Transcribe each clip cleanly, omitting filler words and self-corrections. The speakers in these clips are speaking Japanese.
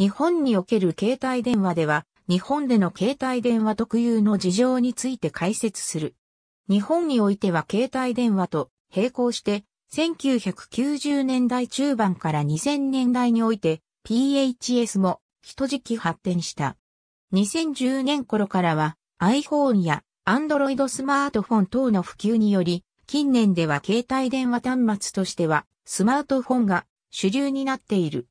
日本における携帯電話では、日本での携帯電話特有の事情について解説する。日本においては携帯電話と並行して、1990年代中盤から2000年代において、PHS も一時期発展した。2010年頃からは、iPhone や Android スマートフォン等の普及により、近年では携帯電話端末としては、スマートフォンが主流になっている。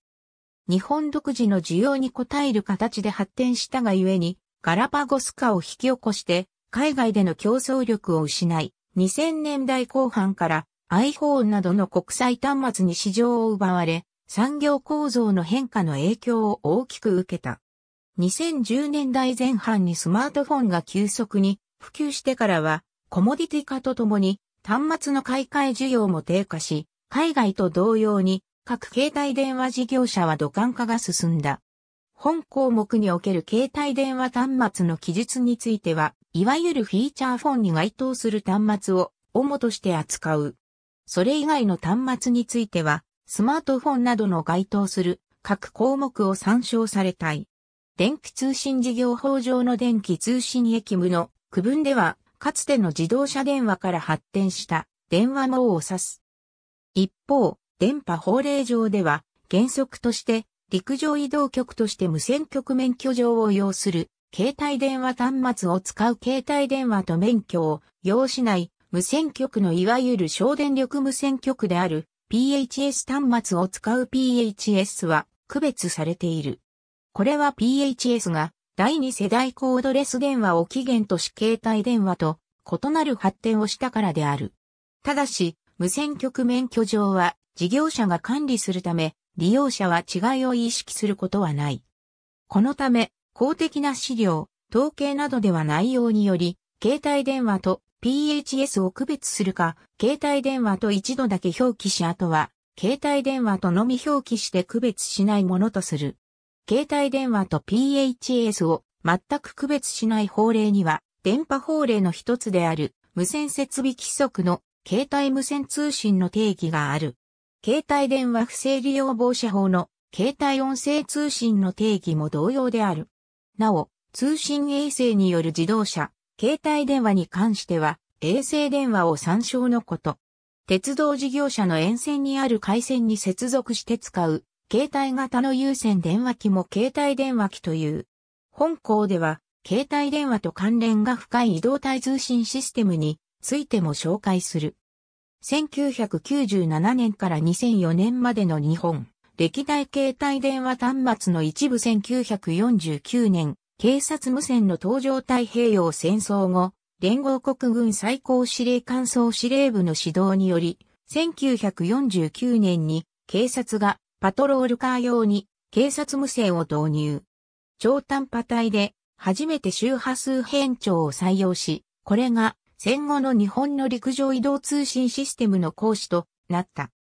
日本独自の需要に応える形で発展したがゆえに、ガラパゴス化を引き起こして、海外での競争力を失い、2000年代後半から、iPhone などの国際端末に市場を奪われ、産業構造の変化の影響を大きく受けた。2010年代前半にスマートフォンが急速に普及してからは、コモディティ化とともに端末の買い替え需要も低下し、海外と同様に各携帯電話事業者は土管化が進んだ。本項目における携帯電話端末の記述については、いわゆるフィーチャーフォンに該当する端末を主として扱う。それ以外の端末については、スマートフォンなどの該当する各項目を参照されたい。電気通信事業法上の電気通信役務の区分では、かつての自動車電話から発展した電話網を指す。一方、電波法令上では、原則として陸上移動局として無線局免許状を要する携帯電話端末を使う携帯電話と免許を要しない。無線局のいわゆる省電力無線局である PHS 端末を使う PHS は区別されている。これは PHS が第2世代コードレス電話を起源とし携帯電話と異なる発展をしたからである。ただし、無線局免許状は事業者が管理するため、利用者は違いを意識することはない。このため、公的な資料、統計などでは内容により、携帯電話とPHS を区別するか、携帯電話と一度だけ表記し、あとは、携帯電話とのみ表記して区別しないものとする。携帯電話と PHS を全く区別しない法令には、電波法令の一つである、無線設備規則の携帯無線通信の定義がある。携帯電話不正利用防止法の携帯音声通信の定義も同様である。なお、通信衛星による自動車、携帯電話に関しては、衛星電話を参照のこと。鉄道事業者の沿線にある回線に接続して使う、携帯型の有線電話機も携帯電話機という。本項では、携帯電話と関連が深い移動帯通信システムについても紹介する。1997年から2004年までの日本、歴代携帯電話端末の一部1949年、警察無線の登場。太平洋戦争後、連合国軍最高司令官総司令部の指導により、1949年に警察がパトロールカー用に警察無線を導入。超短波帯で初めて周波数変調を採用し、これが戦後の日本の陸上移動通信システムの講師となった。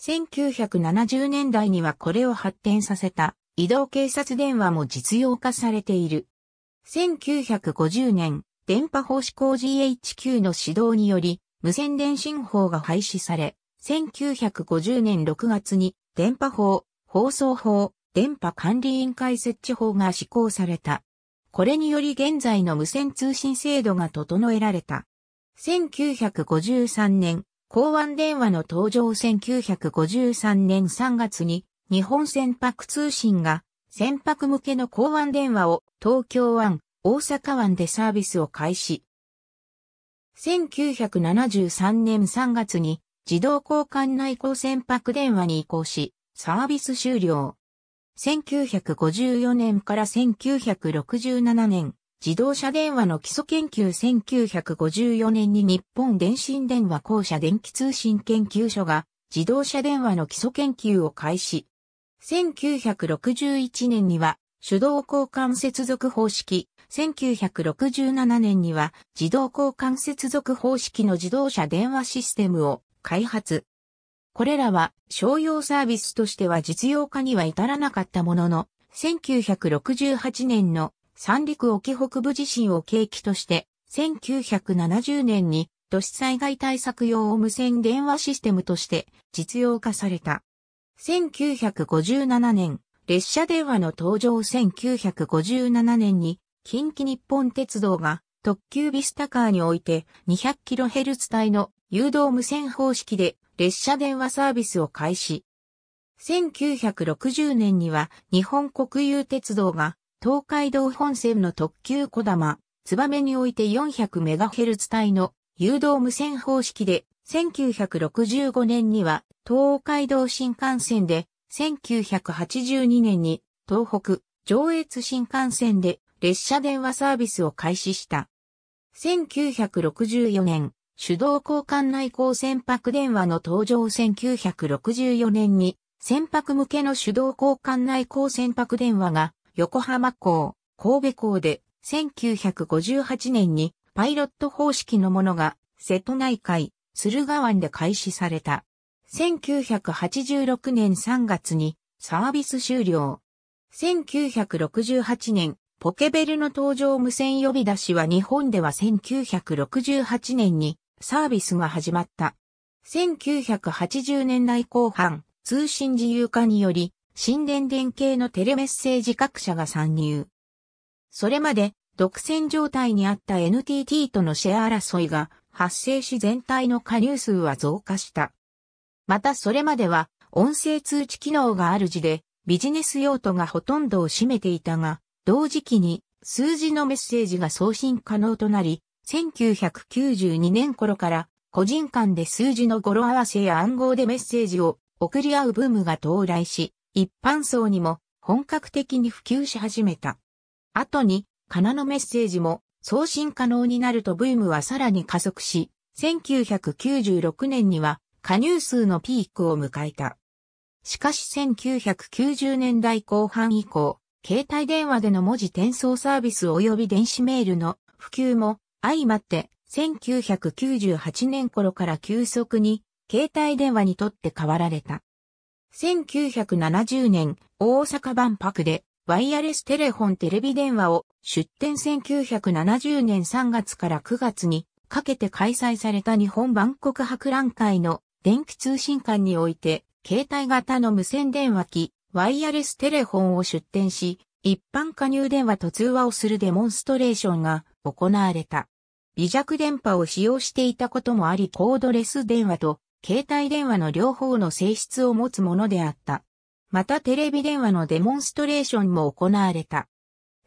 1970年代にはこれを発展させた。移動警察電話も実用化されている。1950年、電波法施行 GHQ の指導により、無線電信法が廃止され、1950年6月に、電波法、放送法、電波管理委員会設置法が施行された。これにより現在の無線通信制度が整えられた。1953年、港湾電話の登場。1953年3月に、日本船舶通信が船舶向けの港湾電話を東京湾、大阪湾でサービスを開始。1973年3月に自動交換内港船舶電話に移行し、サービス終了。1954年から1967年、自動車電話の基礎研究。1954年に日本電信電話公社電気通信研究所が自動車電話の基礎研究を開始。1961年には手動交換接続方式、1967年には自動交換接続方式の自動車電話システムを開発。これらは商用サービスとしては実用化には至らなかったものの、1968年の三陸沖北部地震を契機として、1970年に都市災害対策用無線電話システムとして実用化された。1957年、列車電話の登場。1957年に近畿日本鉄道が特急ビスタカーにおいて 200kHz 帯の誘導無線方式で列車電話サービスを開始。1960年には日本国有鉄道が東海道本線の特急こだま、つばめにおいて 400MHz 帯の誘導無線方式で、1965年には東海道新幹線で、1982年に東北上越新幹線で列車電話サービスを開始した。1964年、手動交換内向船舶電話の登場。1964年に船舶向けの手動交換内向船舶電話が横浜港、神戸港で、1958年にパイロット方式のものが瀬戸内海、駿河湾で開始された。1986年3月にサービス終了。1968年、ポケベルの登場。無線呼び出しは日本では1968年にサービスが始まった。1980年代後半、通信自由化により、新電電系のテレメッセージ各社が参入。それまで独占状態にあった NTT とのシェア争いが発生し、全体の加入数は増加した。またそれまでは音声通知機能がある時でビジネス用途がほとんどを占めていたが、同時期に数字のメッセージが送信可能となり、1992年頃から個人間で数字の語呂合わせや暗号でメッセージを送り合うブームが到来し、一般層にも本格的に普及し始めた。後に空のメッセージも送信可能になるとブームはさらに加速し、1996年には加入数のピークを迎えた。しかし1990年代後半以降、携帯電話での文字転送サービス及び電子メールの普及も相まって、1998年頃から急速に携帯電話にとって代わられた。1970年、大阪万博でワイヤレステレフォンテレビ電話を出展。1970年3月から9月にかけて開催された日本万国博覧会の電気通信館において、携帯型の無線電話機、ワイヤレステレフォンを出展し、一般加入電話と通話をするデモンストレーションが行われた。微弱電波を使用していたこともあり、コードレス電話と携帯電話の両方の性質を持つものであった。またテレビ電話のデモンストレーションも行われた。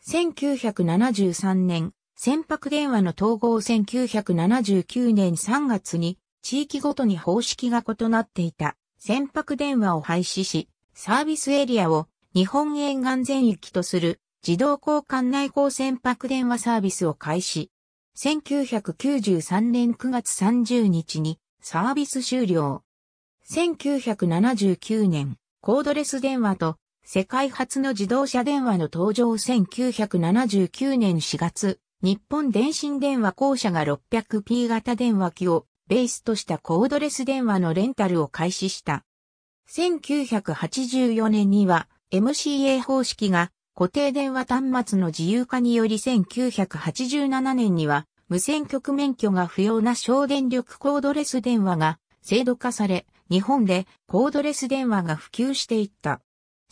1973年、船舶電話の統合。1979年3月に地域ごとに方式が異なっていた船舶電話を廃止し、サービスエリアを日本沿岸全域とする自動交換内向船舶電話サービスを開始。1993年9月30日にサービス終了。1979年、コードレス電話と世界初の自動車電話の登場。1979年4月、日本電信電話公社が 600P 型電話機をベースとしたコードレス電話のレンタルを開始した。1984年には MCA 方式が固定電話端末の自由化により、1987年には無線局免許が不要な省電力コードレス電話が制度化され、日本でコードレス電話が普及していった。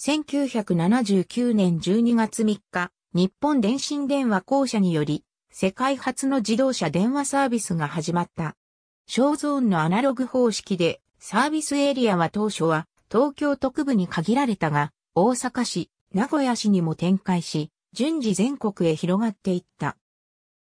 1979年12月3日、日本電信電話公社により、世界初の自動車電話サービスが始まった。省ゾーンのアナログ方式で、サービスエリアは当初は東京都区部に限られたが、大阪市、名古屋市にも展開し、順次全国へ広がっていった。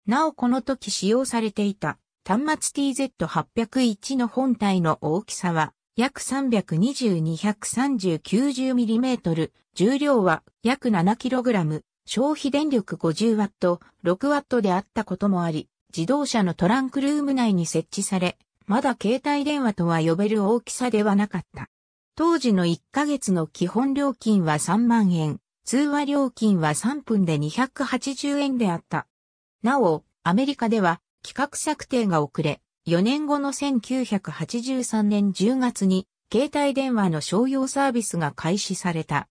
なおこの時使用されていた端末 TZ801 の本体の大きさは約 320×230×90mm、重量は約 7kg、消費電力 50W、6W であったこともあり、自動車のトランクルーム内に設置され、まだ携帯電話とは呼べる大きさではなかった。当時の1ヶ月の基本料金は3万円、通話料金は3分で280円であった。なお、アメリカでは企画策定が遅れ、4年後の1983年10月に携帯電話の商用サービスが開始された。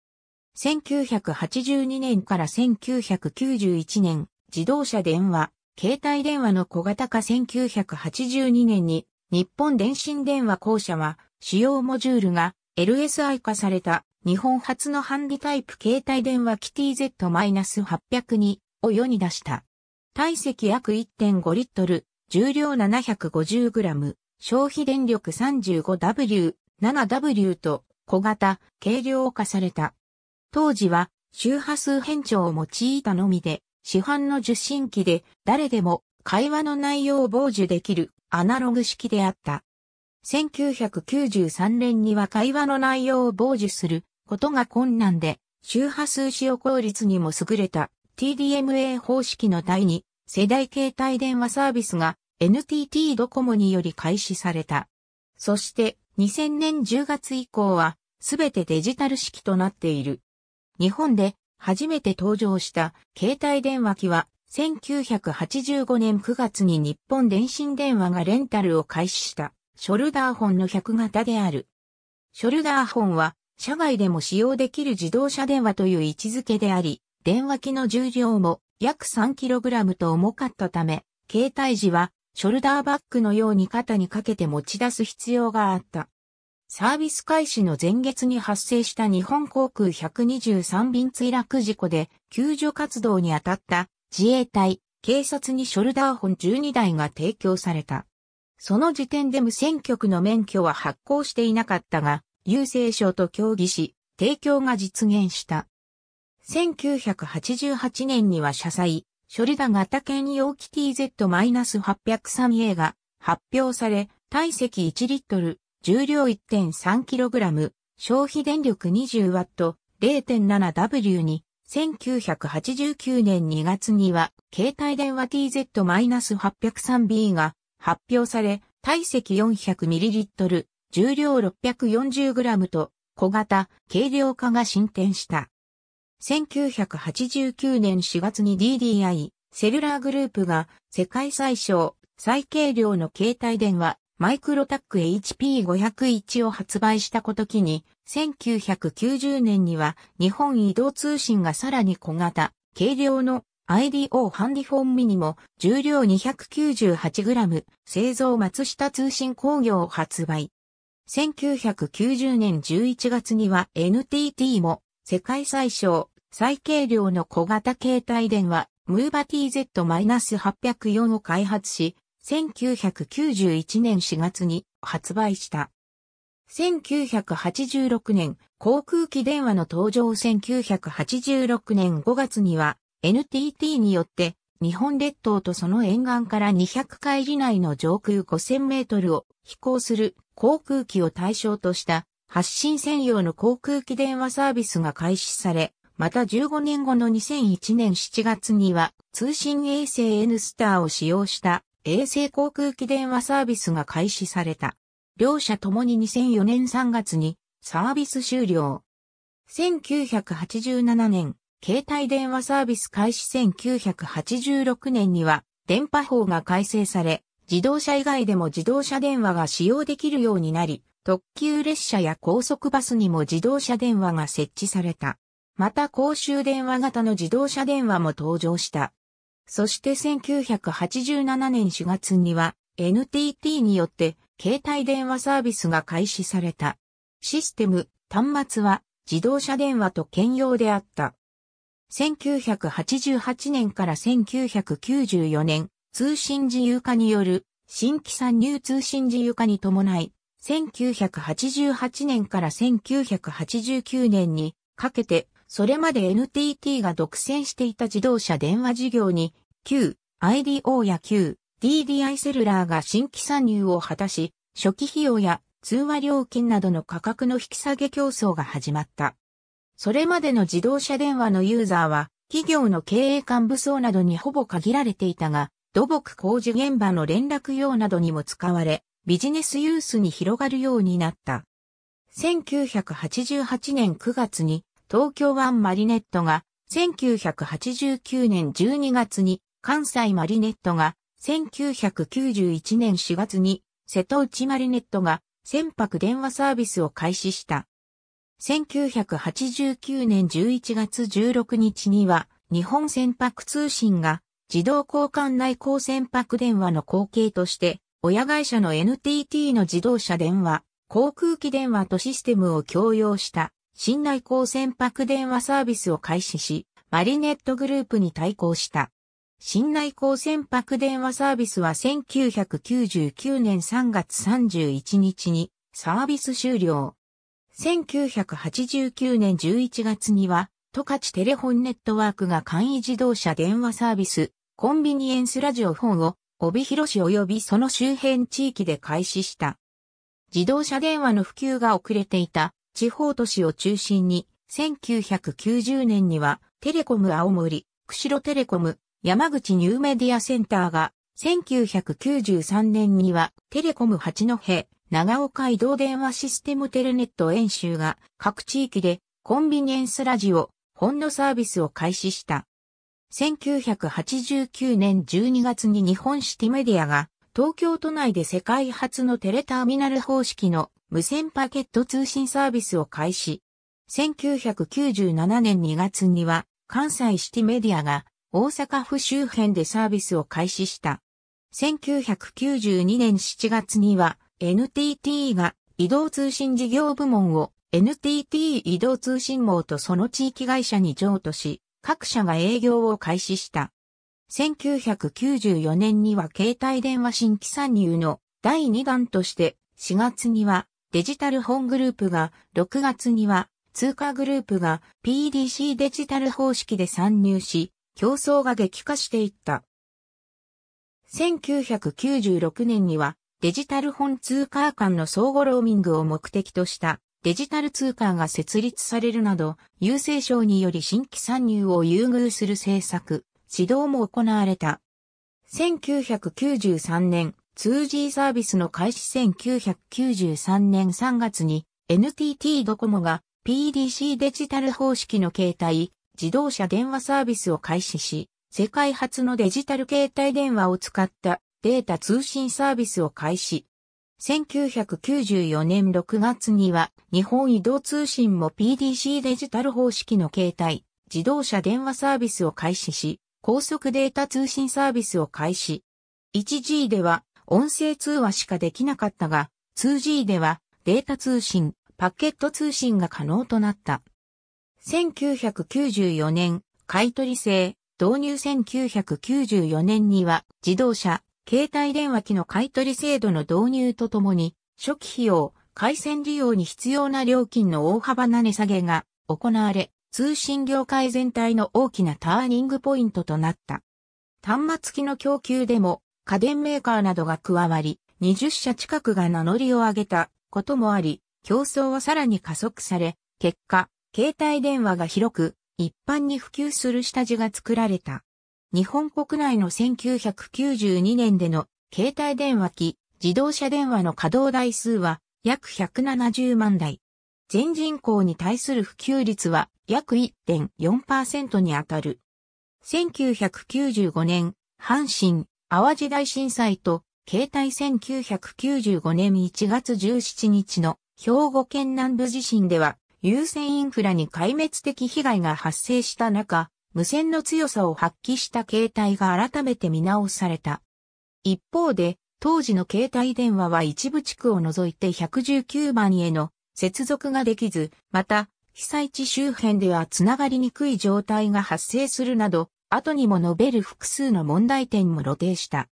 1982年から1991年、自動車電話、携帯電話の小型化。1982年に、日本電信電話公社は主要モジュールが LSI 化された日本初のハンディタイプ携帯電話KiTZ-800 を世に出した。体積約 1.5 リットル、重量 750g、消費電力 35W、7W と小型、軽量化された。当時は周波数変調を用いたのみで、市販の受信機で誰でも会話の内容を傍受できるアナログ式であった。1993年には会話の内容を傍受することが困難で、周波数使用効率にも優れた TDMA 方式の第2世代携帯電話サービスが NTT ドコモにより開始された。そして2000年10月以降はすべてデジタル式となっている。日本で初めて登場した携帯電話機は1985年9月に日本電信電話がレンタルを開始した。ショルダーホンの100型である。ショルダーホンは、車外でも使用できる自動車電話という位置づけであり、電話機の重量も約 3kg と重かったため、携帯時はショルダーバッグのように肩にかけて持ち出す必要があった。サービス開始の前月に発生した日本航空123便墜落事故で、救助活動に当たった自衛隊、警察にショルダーホン12台が提供された。その時点で無線局の免許は発行していなかったが、郵政省と協議し、提供が実現した。1988年には車載、ショルダー型兼用KiTZ-803A が発表され、体積1リットル、重量 1.3kg、消費電力 20W、0.7W に、1989年2月には、携帯電話KiTZ-803B が、発表され、体積 400ml、重量 640g と小型、軽量化が進展した。1989年4月に DDI、セルラーグループが世界最小、最軽量の携帯電話、マイクロタック HP501 を発売したこときに、1990年には日本移動通信がさらに小型、軽量のIDO ハンディフォンミニも重量 298g 製造松下通信工業を発売。1990年11月には NTT も世界最小、最軽量の小型携帯電話ムーバ KiTZ-804 を開発し、1991年4月に発売した。1986年航空機電話の登場。1986年5月にはNTT によって日本列島とその沿岸から200海里内の上空 5000m を飛行する航空機を対象とした発信専用の航空機電話サービスが開始され、また15年後の2001年7月には通信衛星 N スターを使用した衛星航空機電話サービスが開始された。両社ともに2004年3月にサービス終了。1987年。携帯電話サービス開始。1986年には電波法が改正され、自動車以外でも自動車電話が使用できるようになり、特急列車や高速バスにも自動車電話が設置された。また公衆電話型の自動車電話も登場した。そして1987年4月には NTT によって携帯電話サービスが開始された。システム、端末は自動車電話と兼用であった。1988年から1994年、通信自由化による新規参入。通信自由化に伴い、1988年から1989年にかけて、それまで NTT が独占していた自動車電話事業に、旧 IDO や旧 DDI セルラーが新規参入を果たし、初期費用や通話料金などの価格の引き下げ競争が始まった。それまでの自動車電話のユーザーは、企業の経営幹部層などにほぼ限られていたが、土木工事現場の連絡用などにも使われ、ビジネスユースに広がるようになった。1988年9月に、東京湾マリネットが、1989年12月に、関西マリネットが、1991年4月に、瀬戸内マリネットが、船舶電話サービスを開始した。1989年11月16日には、日本船舶通信が自動交換内航船舶電話の後継として、親会社の NTT の自動車電話、航空機電話とシステムを共用した新内港船舶電話サービスを開始し、マリネットグループに対抗した。新内港船舶電話サービスは1999年3月31日にサービス終了。1989年11月には、十勝テレホンネットワークが簡易自動車電話サービス、コンビニエンスラジオフォンを、帯広市及びその周辺地域で開始した。自動車電話の普及が遅れていた地方都市を中心に、1990年には、テレコム青森、釧路テレコム、山口ニューメディアセンターが、1993年には、テレコム八戸、長岡移動電話システムテレネット遠州が、各地域で、コンビニエンスラジオ、本のサービスを開始した。1989年12月に日本シティメディアが東京都内で世界初のテレターミナル方式の無線パケット通信サービスを開始。1997年2月には関西シティメディアが大阪府周辺でサービスを開始した。1992年7月には NTT が移動通信事業部門を NTT 移動通信網とその地域会社に譲渡し、各社が営業を開始した。1994年には携帯電話新規参入の第2弾として、4月にはデジタルホングループが、6月には通貨グループが PDC デジタル方式で参入し、競争が激化していった。1996年にはデジタルホン通貨間の相互ローミングを目的とした。デジタル通貨が設立されるなど、郵政省により新規参入を優遇する政策、指導も行われた。1993年、2G サービスの開始1993年3月に、NTT ドコモが PDC デジタル方式の携帯、自動車電話サービスを開始し、世界初のデジタル携帯電話を使ったデータ通信サービスを開始。1994年6月には日本移動通信も PDC デジタル方式の携帯、自動車電話サービスを開始し、高速データ通信サービスを開始。1G では音声通話しかできなかったが、2G ではデータ通信、パケット通信が可能となった。1994年、買取制、導入1994年には自動車、携帯電話機の買取制度の導入とともに、初期費用、回線利用に必要な料金の大幅な値下げが行われ、通信業界全体の大きなターニングポイントとなった。端末機の供給でも家電メーカーなどが加わり、20社近くが名乗りを上げたこともあり、競争はさらに加速され、結果、携帯電話が広く一般に普及する下地が作られた。日本国内の1992年での携帯電話機、自動車電話の稼働台数は約170万台。全人口に対する普及率は約 1.4% にあたる。1995年、阪神・淡路大震災と、携帯1995年1月17日の兵庫県南部地震では、優先インフラに壊滅的被害が発生した中、無線の強さを発揮した携帯が改めて見直された。一方で、当時の携帯電話は一部地区を除いて119番への接続ができず、また、被災地周辺ではつながりにくい状態が発生するなど、後にも述べる複数の問題点も露呈した。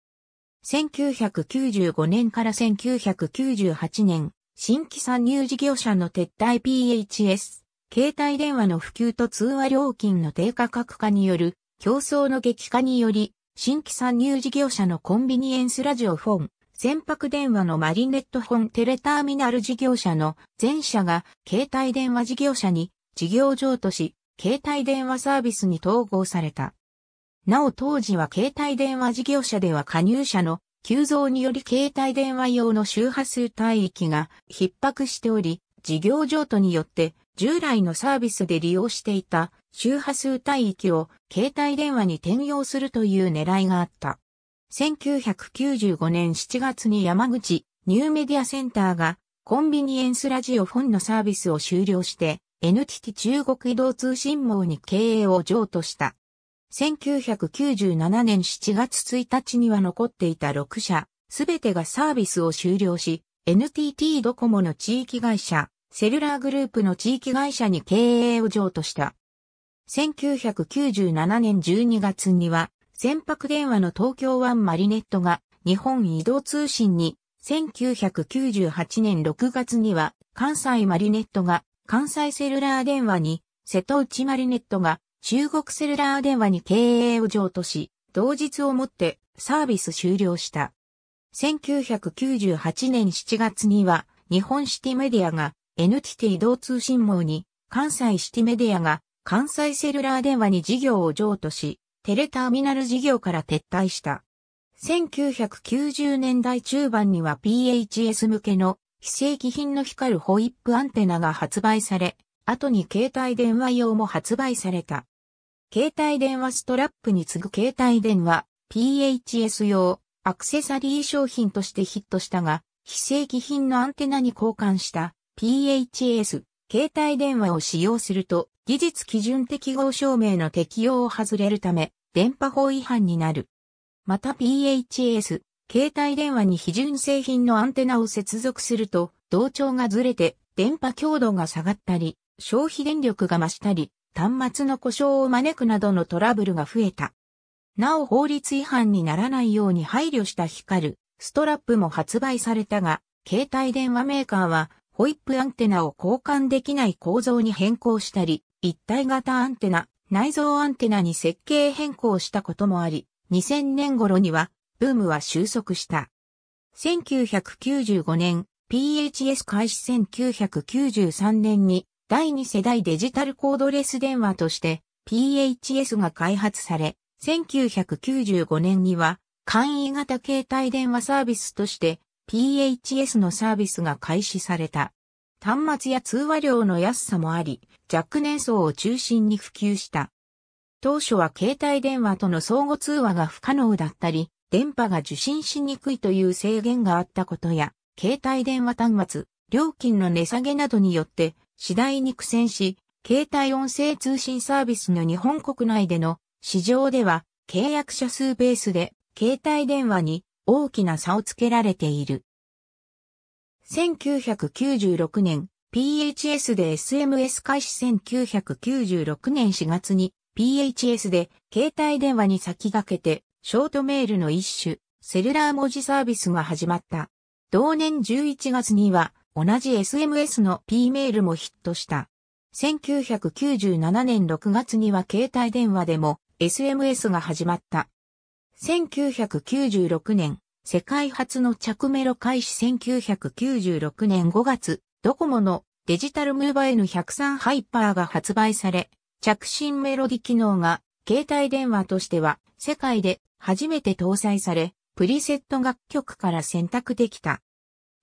1995年から1998年、新規参入事業者の撤退 PHS。携帯電話の普及と通話料金の低価格化による競争の激化により、新規参入事業者のコンビニエンスラジオフォン、船舶電話のマリネットフォンテレターミナル事業者の全社が携帯電話事業者に事業譲渡し、携帯電話サービスに統合された。なお当時は携帯電話事業者では加入者の急増により携帯電話用の周波数帯域が逼迫しており、事業譲渡によって従来のサービスで利用していた周波数帯域を携帯電話に転用するという狙いがあった。1995年7月に山口ニューメディアセンターがコンビニエンスラジオフォンのサービスを終了して NTT 中国移動通信網に経営を譲渡した。1997年7月1日には残っていた6社、すべてがサービスを終了し、NTT ドコモの地域会社セルラーグループの地域会社に経営を譲渡した。1997年12月には、船舶電話の東京湾マリネットが日本移動通信に、1998年6月には関西マリネットが関西セルラー電話に、瀬戸内マリネットが中国セルラー電話に経営を譲渡し、同日をもってサービス終了した。1998年7月には、日本シティメディアが NTT 移動通信網に、関西シティメディアが関西セルラー電話に事業を譲渡し、テレターミナル事業から撤退した。1990年代中盤には PHS 向けの非正規品の光るホイップアンテナが発売され、後に携帯電話用も発売された。携帯電話ストラップに次ぐ携帯電話 PHS 用アクセサリー商品としてヒットしたが、非正規品のアンテナに交換した PHS 携帯電話を使用すると、技術基準適合証明の適用を外れるため、電波法違反になる。また PHS、携帯電話に非純正品のアンテナを接続すると、同調がずれて、電波強度が下がったり、消費電力が増したり、端末の故障を招くなどのトラブルが増えた。なお法律違反にならないように配慮した光る、ストラップも発売されたが、携帯電話メーカーは、ホイップアンテナを交換できない構造に変更したり、一体型アンテナ、内蔵アンテナに設計変更したこともあり、2000年頃には、ブームは収束した。1995年、PHS 開始1993年に、第2世代デジタルコードレス電話として、PHS が開発され、1995年には、簡易型携帯電話サービスとして、PHS のサービスが開始された。端末や通話料の安さもあり、若年層を中心に普及した。当初は携帯電話との相互通話が不可能だったり、電波が受信しにくいという制限があったことや、携帯電話端末、料金の値下げなどによって、次第に苦戦し、携帯音声通信サービスの日本国内での市場では、契約者数ベースで、携帯電話に大きな差をつけられている。1996年、PHS で SMS 開始1996年4月に、PHS で携帯電話に先駆けて、ショートメールの一種、セルラー文字サービスが始まった。同年11月には、同じ SMS の P メールもヒットした。1997年6月には携帯電話でも SMS が始まった。1996年、世界初の着メロ開始1996年5月、ドコモのデジタルムーバN103ハイパーが発売され、着信メロディ機能が携帯電話としては世界で初めて搭載され、プリセット楽曲から選択できた。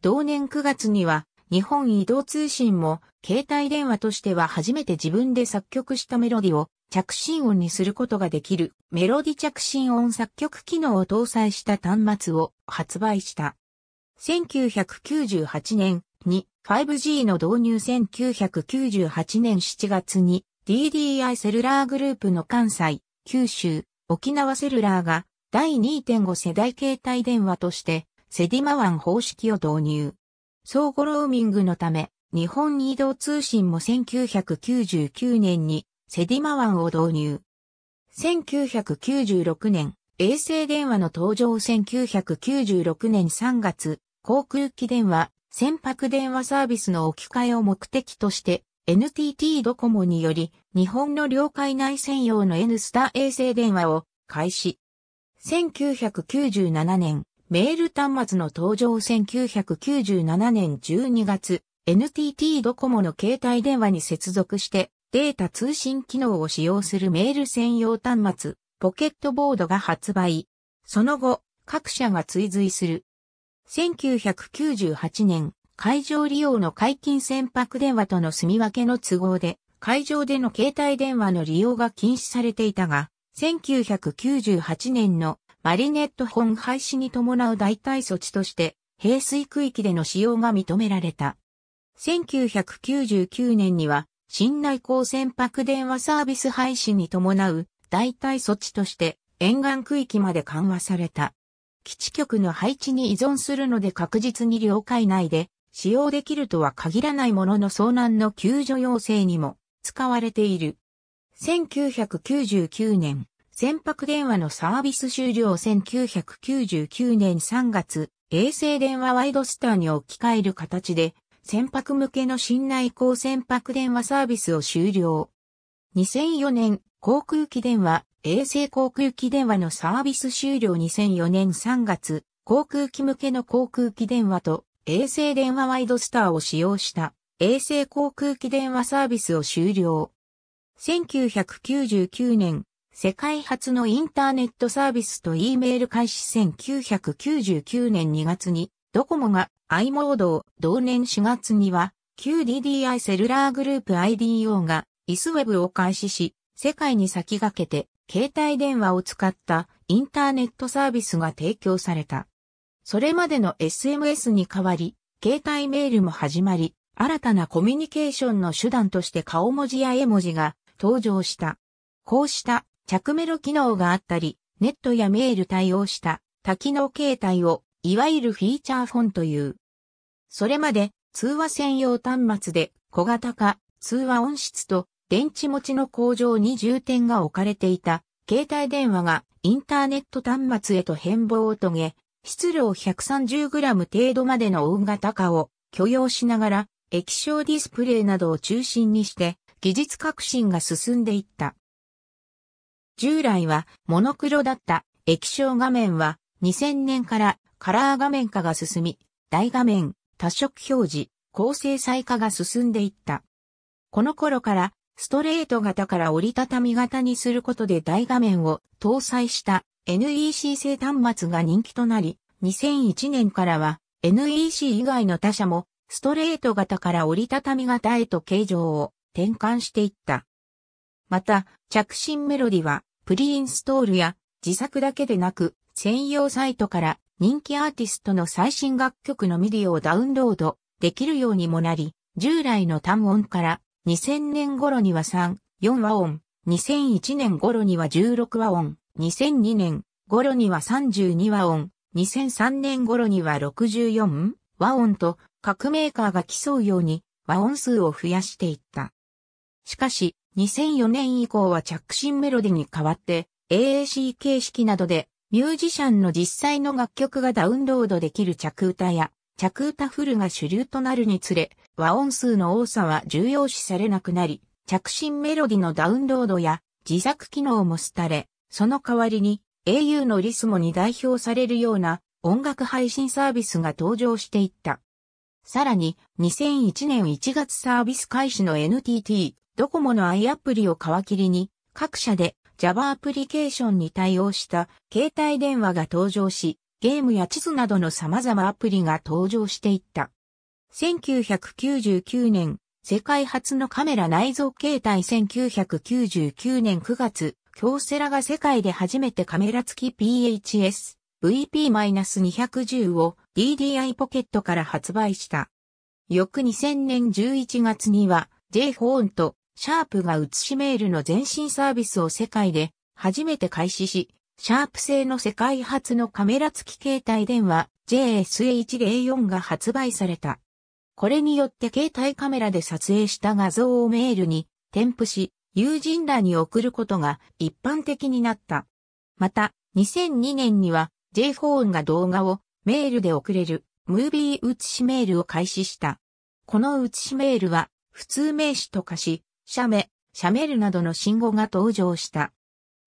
同年9月には日本移動通信も携帯電話としては初めて自分で作曲したメロディを着信音にすることができるメロディ着信音作曲機能を搭載した端末を発売した。1998年に 5G の導入1998年7月に DDI セルラーグループの関西、九州、沖縄セルラーが第 2.5 世代携帯電話としてセディマワン方式を導入。相互ローミングのため、日本移動通信も1999年にセディマワンを導入。1996年、衛星電話の登場1996年3月、航空機電話、船舶電話サービスの置き換えを目的として、NTT ドコモにより、日本の領海内専用の N スター衛星電話を開始。1997年、メール端末の登場1997年12月、NTT ドコモの携帯電話に接続してデータ通信機能を使用するメール専用端末、ポケットボードが発売。その後、各社が追随する。1998年、海上利用の解禁船舶電話との住み分けの都合で、海上での携帯電話の利用が禁止されていたが、1998年のマリネット本廃止に伴う代替措置として、平水区域での使用が認められた。1999年には、新内港船舶電話サービス廃止に伴う代替措置として、沿岸区域まで緩和された。基地局の配置に依存するので確実に領海内で使用できるとは限らないものの遭難の救助要請にも使われている。1999年、船舶電話のサービス終了。1999年3月、衛星電話ワイドスターに置き換える形で、船舶向けの新内航船舶電話サービスを終了。2004年、航空機電話、衛星航空機電話のサービス終了。2004年3月、航空機向けの航空機電話と衛星電話ワイドスターを使用した衛星航空機電話サービスを終了。1999年、世界初のインターネットサービスと E メール開始。1999年2月にドコモが i モードを、同年4月には旧 DDI セルラーグループ IDO が ISWeb を開始し、世界に先駆けて携帯電話を使ったインターネットサービスが提供された。それまでの SMS に代わり、携帯メールも始まり、新たなコミュニケーションの手段として顔文字や絵文字が登場した。こうした着メロ機能があったり、ネットやメール対応した多機能形態を、いわゆるフィーチャーフォンという。それまで通話専用端末で小型化、通話音質と電池持ちの向上に重点が置かれていた携帯電話がインターネット端末へと変貌を遂げ、質量 130g 程度までの大型化を許容しながら、液晶ディスプレイなどを中心にして技術革新が進んでいった。従来はモノクロだった液晶画面は2000年からカラー画面化が進み、大画面、多色表示、高精細化が進んでいった。この頃からストレート型から折りたたみ型にすることで大画面を搭載した NEC 製端末が人気となり、2001年からは NEC 以外の他社もストレート型から折りたたみ型へと形状を転換していった。また、着信メロディはプリインストールや自作だけでなく専用サイトから人気アーティストの最新楽曲のMIDIをダウンロードできるようにもなり、従来の単音から2000年頃には3、4和音、2001年頃には16和音、2002年頃には32和音、2003年頃には64和音と各メーカーが競うように和音数を増やしていった。しかし、2004年以降は着信メロディに代わって AAC 形式などでミュージシャンの実際の楽曲がダウンロードできる着歌や着歌フルが主流となるにつれ和音数の多さは重要視されなくなり、着信メロディのダウンロードや自作機能も廃れ、その代わりに au のリスモに代表されるような音楽配信サービスが登場していった。さらに2001年1月サービス開始の NTT ドコモの i アプリを皮切りに各社でJava アプリケーションに対応した携帯電話が登場し、ゲームや地図などの様々アプリが登場していった。1999年、世界初のカメラ内蔵携帯。1999年9月、京セラが世界で初めてカメラ付き PHS VP-210 を DDI ポケットから発売した。翌2000年11月には J フォンとシャープが写しメールの前身サービスを世界で初めて開始し、シャープ製の世界初のカメラ付き携帯電話 JS104 が発売された。これによって携帯カメラで撮影した画像をメールに添付し、友人らに送ることが一般的になった。また、2002年には J フォンが動画をメールで送れるムービー写しメールを開始した。この写しメールは普通名詞と化し、写メ、写メールなどの新語が登場した。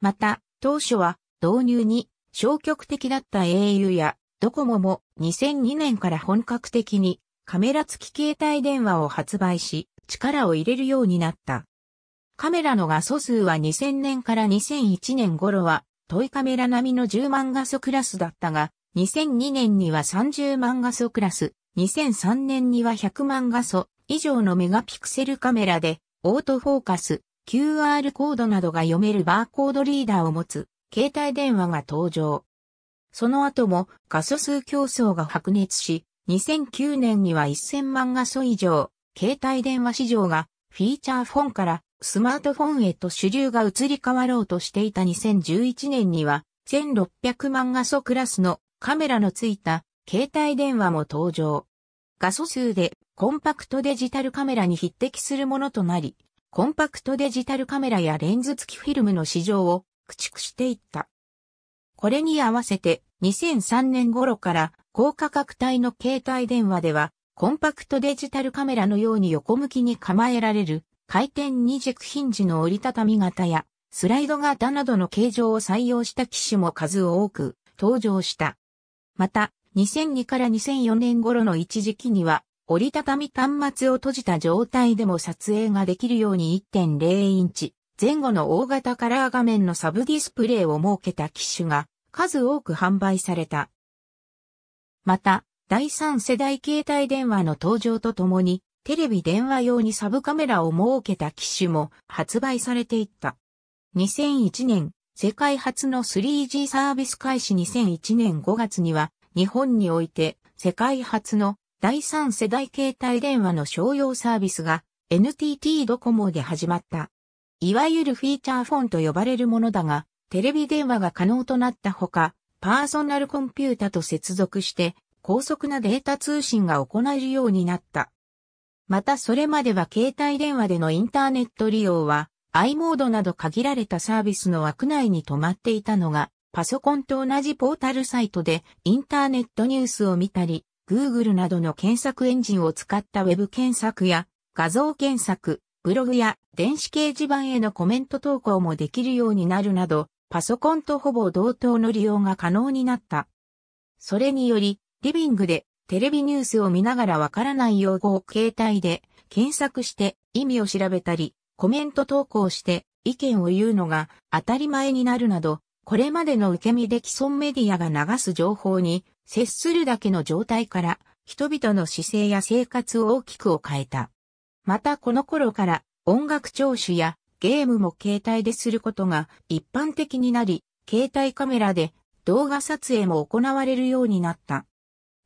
また、当初は導入に消極的だった au やドコモも2002年から本格的にカメラ付き携帯電話を発売し、力を入れるようになった。カメラの画素数は2000年から2001年頃はトイカメラ並みの10万画素クラスだったが、2002年には30万画素クラス、2003年には100万画素以上のメガピクセルカメラで、オートフォーカス、QR コードなどが読めるバーコードリーダーを持つ携帯電話が登場。その後も画素数競争が白熱し、2009年には1000万画素以上、携帯電話市場がフィーチャーフォンからスマートフォンへと主流が移り変わろうとしていた。2011年には1600万画素クラスのカメラのついた携帯電話も登場。画素数でコンパクトデジタルカメラに匹敵するものとなり、コンパクトデジタルカメラやレンズ付きフィルムの市場を駆逐していった。これに合わせて2003年頃から高価格帯の携帯電話ではコンパクトデジタルカメラのように横向きに構えられる回転二軸ヒンジの折りたたみ型やスライド型などの形状を採用した機種も数多く登場した。また2002から2004年頃の一時期には折りたたみ端末を閉じた状態でも撮影ができるように 1.0 インチ前後の大型カラー画面のサブディスプレイを設けた機種が数多く販売された。また、第3世代携帯電話の登場とともに、テレビ電話用にサブカメラを設けた機種も発売されていった。2001年、世界初の 3G サービス開始。2001年5月には、日本において世界初の第3世代携帯電話の商用サービスが NTT ドコモで始まった。いわゆるフィーチャーフォンと呼ばれるものだが、テレビ電話が可能となったほか、パーソナルコンピュータと接続して高速なデータ通信が行えるようになった。またそれまでは携帯電話でのインターネット利用は i モードなど限られたサービスの枠内に止まっていたのが、パソコンと同じポータルサイトでインターネットニュースを見たり、Google などの検索エンジンを使ったウェブ検索や画像検索、ブログや電子掲示板へのコメント投稿もできるようになるなど、パソコンとほぼ同等の利用が可能になった。それにより、リビングでテレビニュースを見ながらわからない用語を携帯で検索して意味を調べたり、コメント投稿して意見を言うのが当たり前になるなど、これまでの受け身で既存メディアが流す情報に接するだけの状態から、人々の姿勢や生活を大きく変えた。またこの頃から音楽聴取やゲームも携帯ですることが一般的になり、携帯カメラで動画撮影も行われるようになった。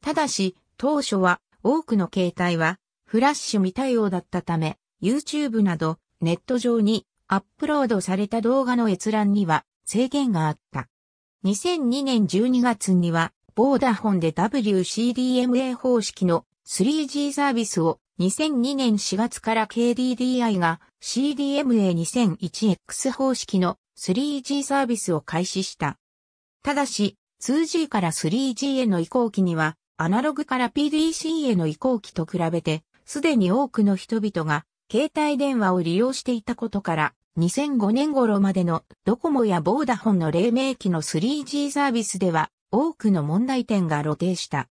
ただし、当初は多くの携帯はフラッシュ未対応だったため、YouTube などネット上にアップロードされた動画の閲覧には制限があった。2002年12月には、ボーダフォンで WCDMA 方式の 3G サービスを、2002年4月から KDDI が CDMA2001X 方式の 3G サービスを開始した。ただし、2G から 3G への移行期には、アナログから PDC への移行期と比べて、すでに多くの人々が携帯電話を利用していたことから、2005年頃までのドコモやボーダフォンの黎明期の 3G サービスでは、多くの問題点が露呈した。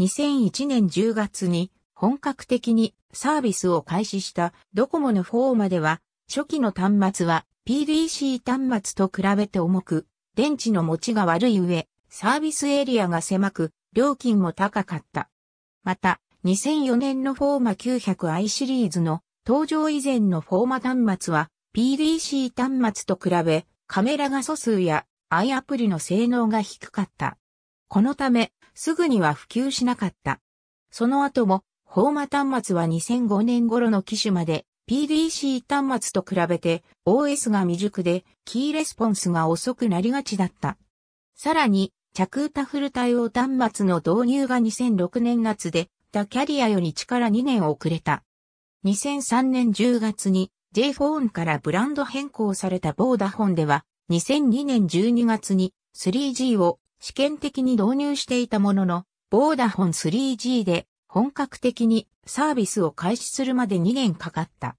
2001年10月に、本格的にサービスを開始したドコモの方までは、初期の端末は PDC 端末と比べて重く、電池の持ちが悪い上、サービスエリアが狭く、料金も高かった。また、2004年のフォーマ 900i シリーズの登場以前のフォーマ端末は PDC 端末と比べ、カメラ画素数や i アプリの性能が低かった。このため、すぐには普及しなかった。その後も、フォーマ端末は2005年頃の機種まで PDC 端末と比べて OS が未熟でキーレスポンスが遅くなりがちだった。さらに着うたフル対応端末の導入が2006年夏で他キャリアより1から2年遅れた。2003年10月に J-Phone からブランド変更されたボーダフォンでは2002年12月に 3G を試験的に導入していたもののボーダフォン 3G で本格的にサービスを開始するまで2年かかった。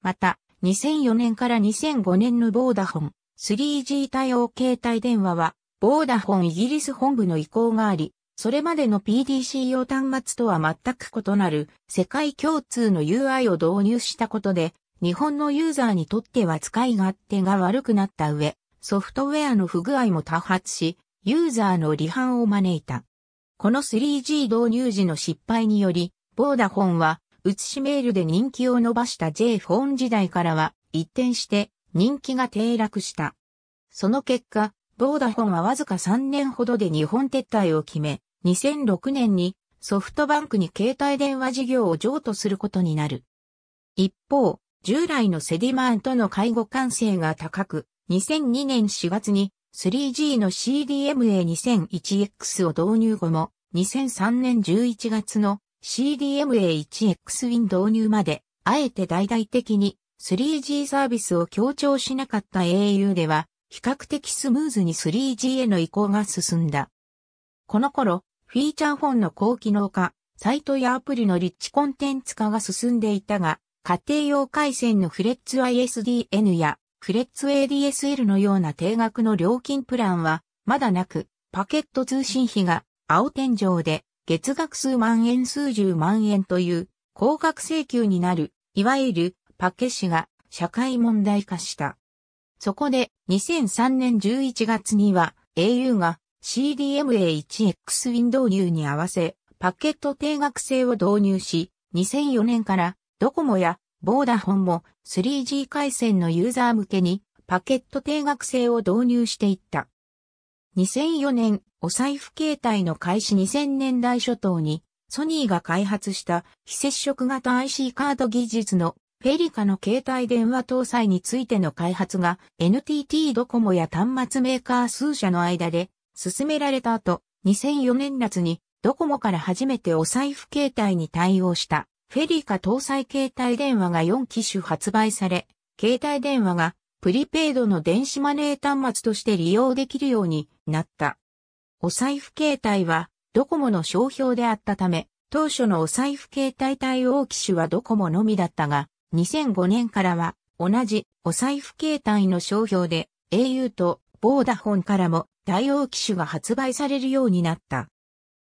また、2004年から2005年のボーダフォン 3G 対応携帯電話は、ボーダフォンイギリス本部の意向があり、それまでの PDC 用端末とは全く異なる世界共通の UI を導入したことで、日本のユーザーにとっては使い勝手が悪くなった上、ソフトウェアの不具合も多発し、ユーザーの離反を招いた。この 3G 導入時の失敗により、ボーダフォンは、写しメールで人気を伸ばした J-Phone 時代からは、一転して、人気が低落した。その結果、ボーダフォンはわずか3年ほどで日本撤退を決め、2006年にソフトバンクに携帯電話事業を譲渡することになる。一方、従来のセディマンとの相互関係が高く、2002年4月に、3G の CDMA2001X を導入後も、2003年11月の CDMA1X ウィン導入まで、あえて大々的に 3G サービスを強調しなかった au では、比較的スムーズに 3G への移行が進んだ。この頃、フィーチャーフォンの高機能化、サイトやアプリのリッチコンテンツ化が進んでいたが、家庭用回線のフレッツ ISDN やフレッツ ADSL のような定額の料金プランはまだなく、パケット通信費が青天井で月額数万円数十万円という高額請求になる、いわゆるパケ氏が社会問題化した。そこで2003年11月には au が CDMA1X ウィン導入に合わせパケット定額制を導入し、2004年からドコモやボーダフォンも 3G 回線のユーザー向けにパケット定額制を導入していった。2004年、お財布携帯の開始2000年代初頭にソニーが開発した非接触型 IC カード技術のフェリカの携帯電話搭載についての開発が NTT ドコモや端末メーカー数社の間で進められた後、2004年夏にドコモから初めてお財布携帯に対応したフェリカ搭載携帯電話が4機種発売され、携帯電話がプリペイドの電子マネー端末として利用できるようになった。お財布携帯はドコモの商標であったため、当初のお財布携帯対応機種はドコモのみだったが、2005年からは同じお財布携帯の商標で au とボーダフォンからも対応機種が発売されるようになった。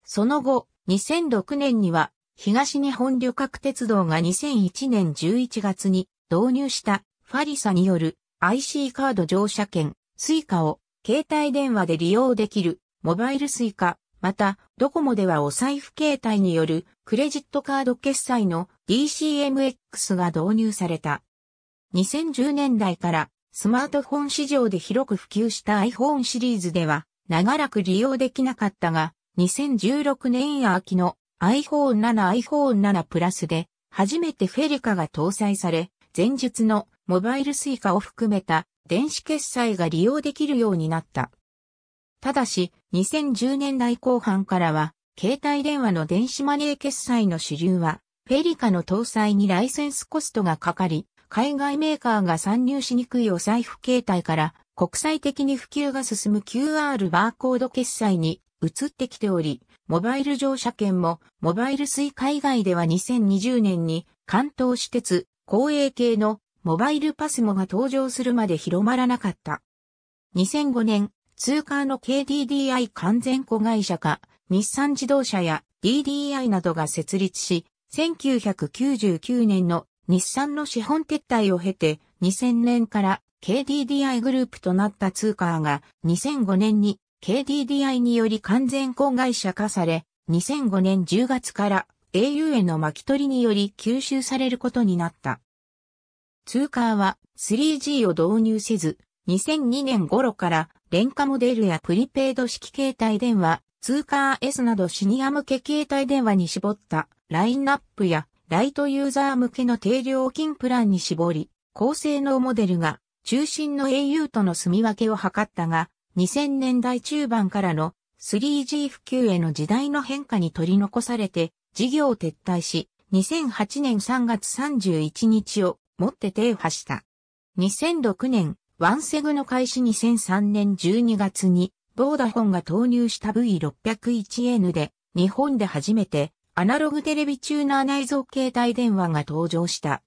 その後、2006年には東日本旅客鉄道が2001年11月に導入したファリサによる IC カード乗車券、スイカを携帯電話で利用できるモバイルスイカ、またドコモではお財布携帯によるクレジットカード決済の DCMX が導入された。2010年代からスマートフォン市場で広く普及した iPhone シリーズでは長らく利用できなかったが、2016年秋のiPhone7、iPhone7 プラスで初めてフェリカが搭載され、前述のモバイルスイカを含めた電子決済が利用できるようになった。ただし、2010年代後半からは、携帯電話の電子マネー決済の主流は、フェリカの搭載にライセンスコストがかかり、海外メーカーが参入しにくいお財布携帯から国際的に普及が進む QR バーコード決済に移ってきており、モバイル乗車券もモバイルスイカ以外では2020年に関東私鉄公営系のモバイルパスモが登場するまで広まらなかった。2005年、通貨の KDDI 完全子会社化、日産自動車や DDI などが設立し、1999年の日産の資本撤退を経て、2000年から KDDI グループとなった通貨が2005年にKDDI により完全子会社化され、2005年10月から au への巻き取りにより吸収されることになった。通貨は 3G を導入せず、2002年頃から廉価モデルやプリペイド式携帯電話、通貨 S などシニア向け携帯電話に絞ったラインナップやライトユーザー向けの低料金プランに絞り、高性能モデルが中心の au との住み分けを図ったが、2000年代中盤からの 3G 普及への時代の変化に取り残されて事業を撤退し、2008年3月31日をもって停波した。2006年、ワンセグの開始2003年12月に、ボーダフォンが投入した V601N で、日本で初めてアナログテレビチューナー内蔵携帯電話が登場した。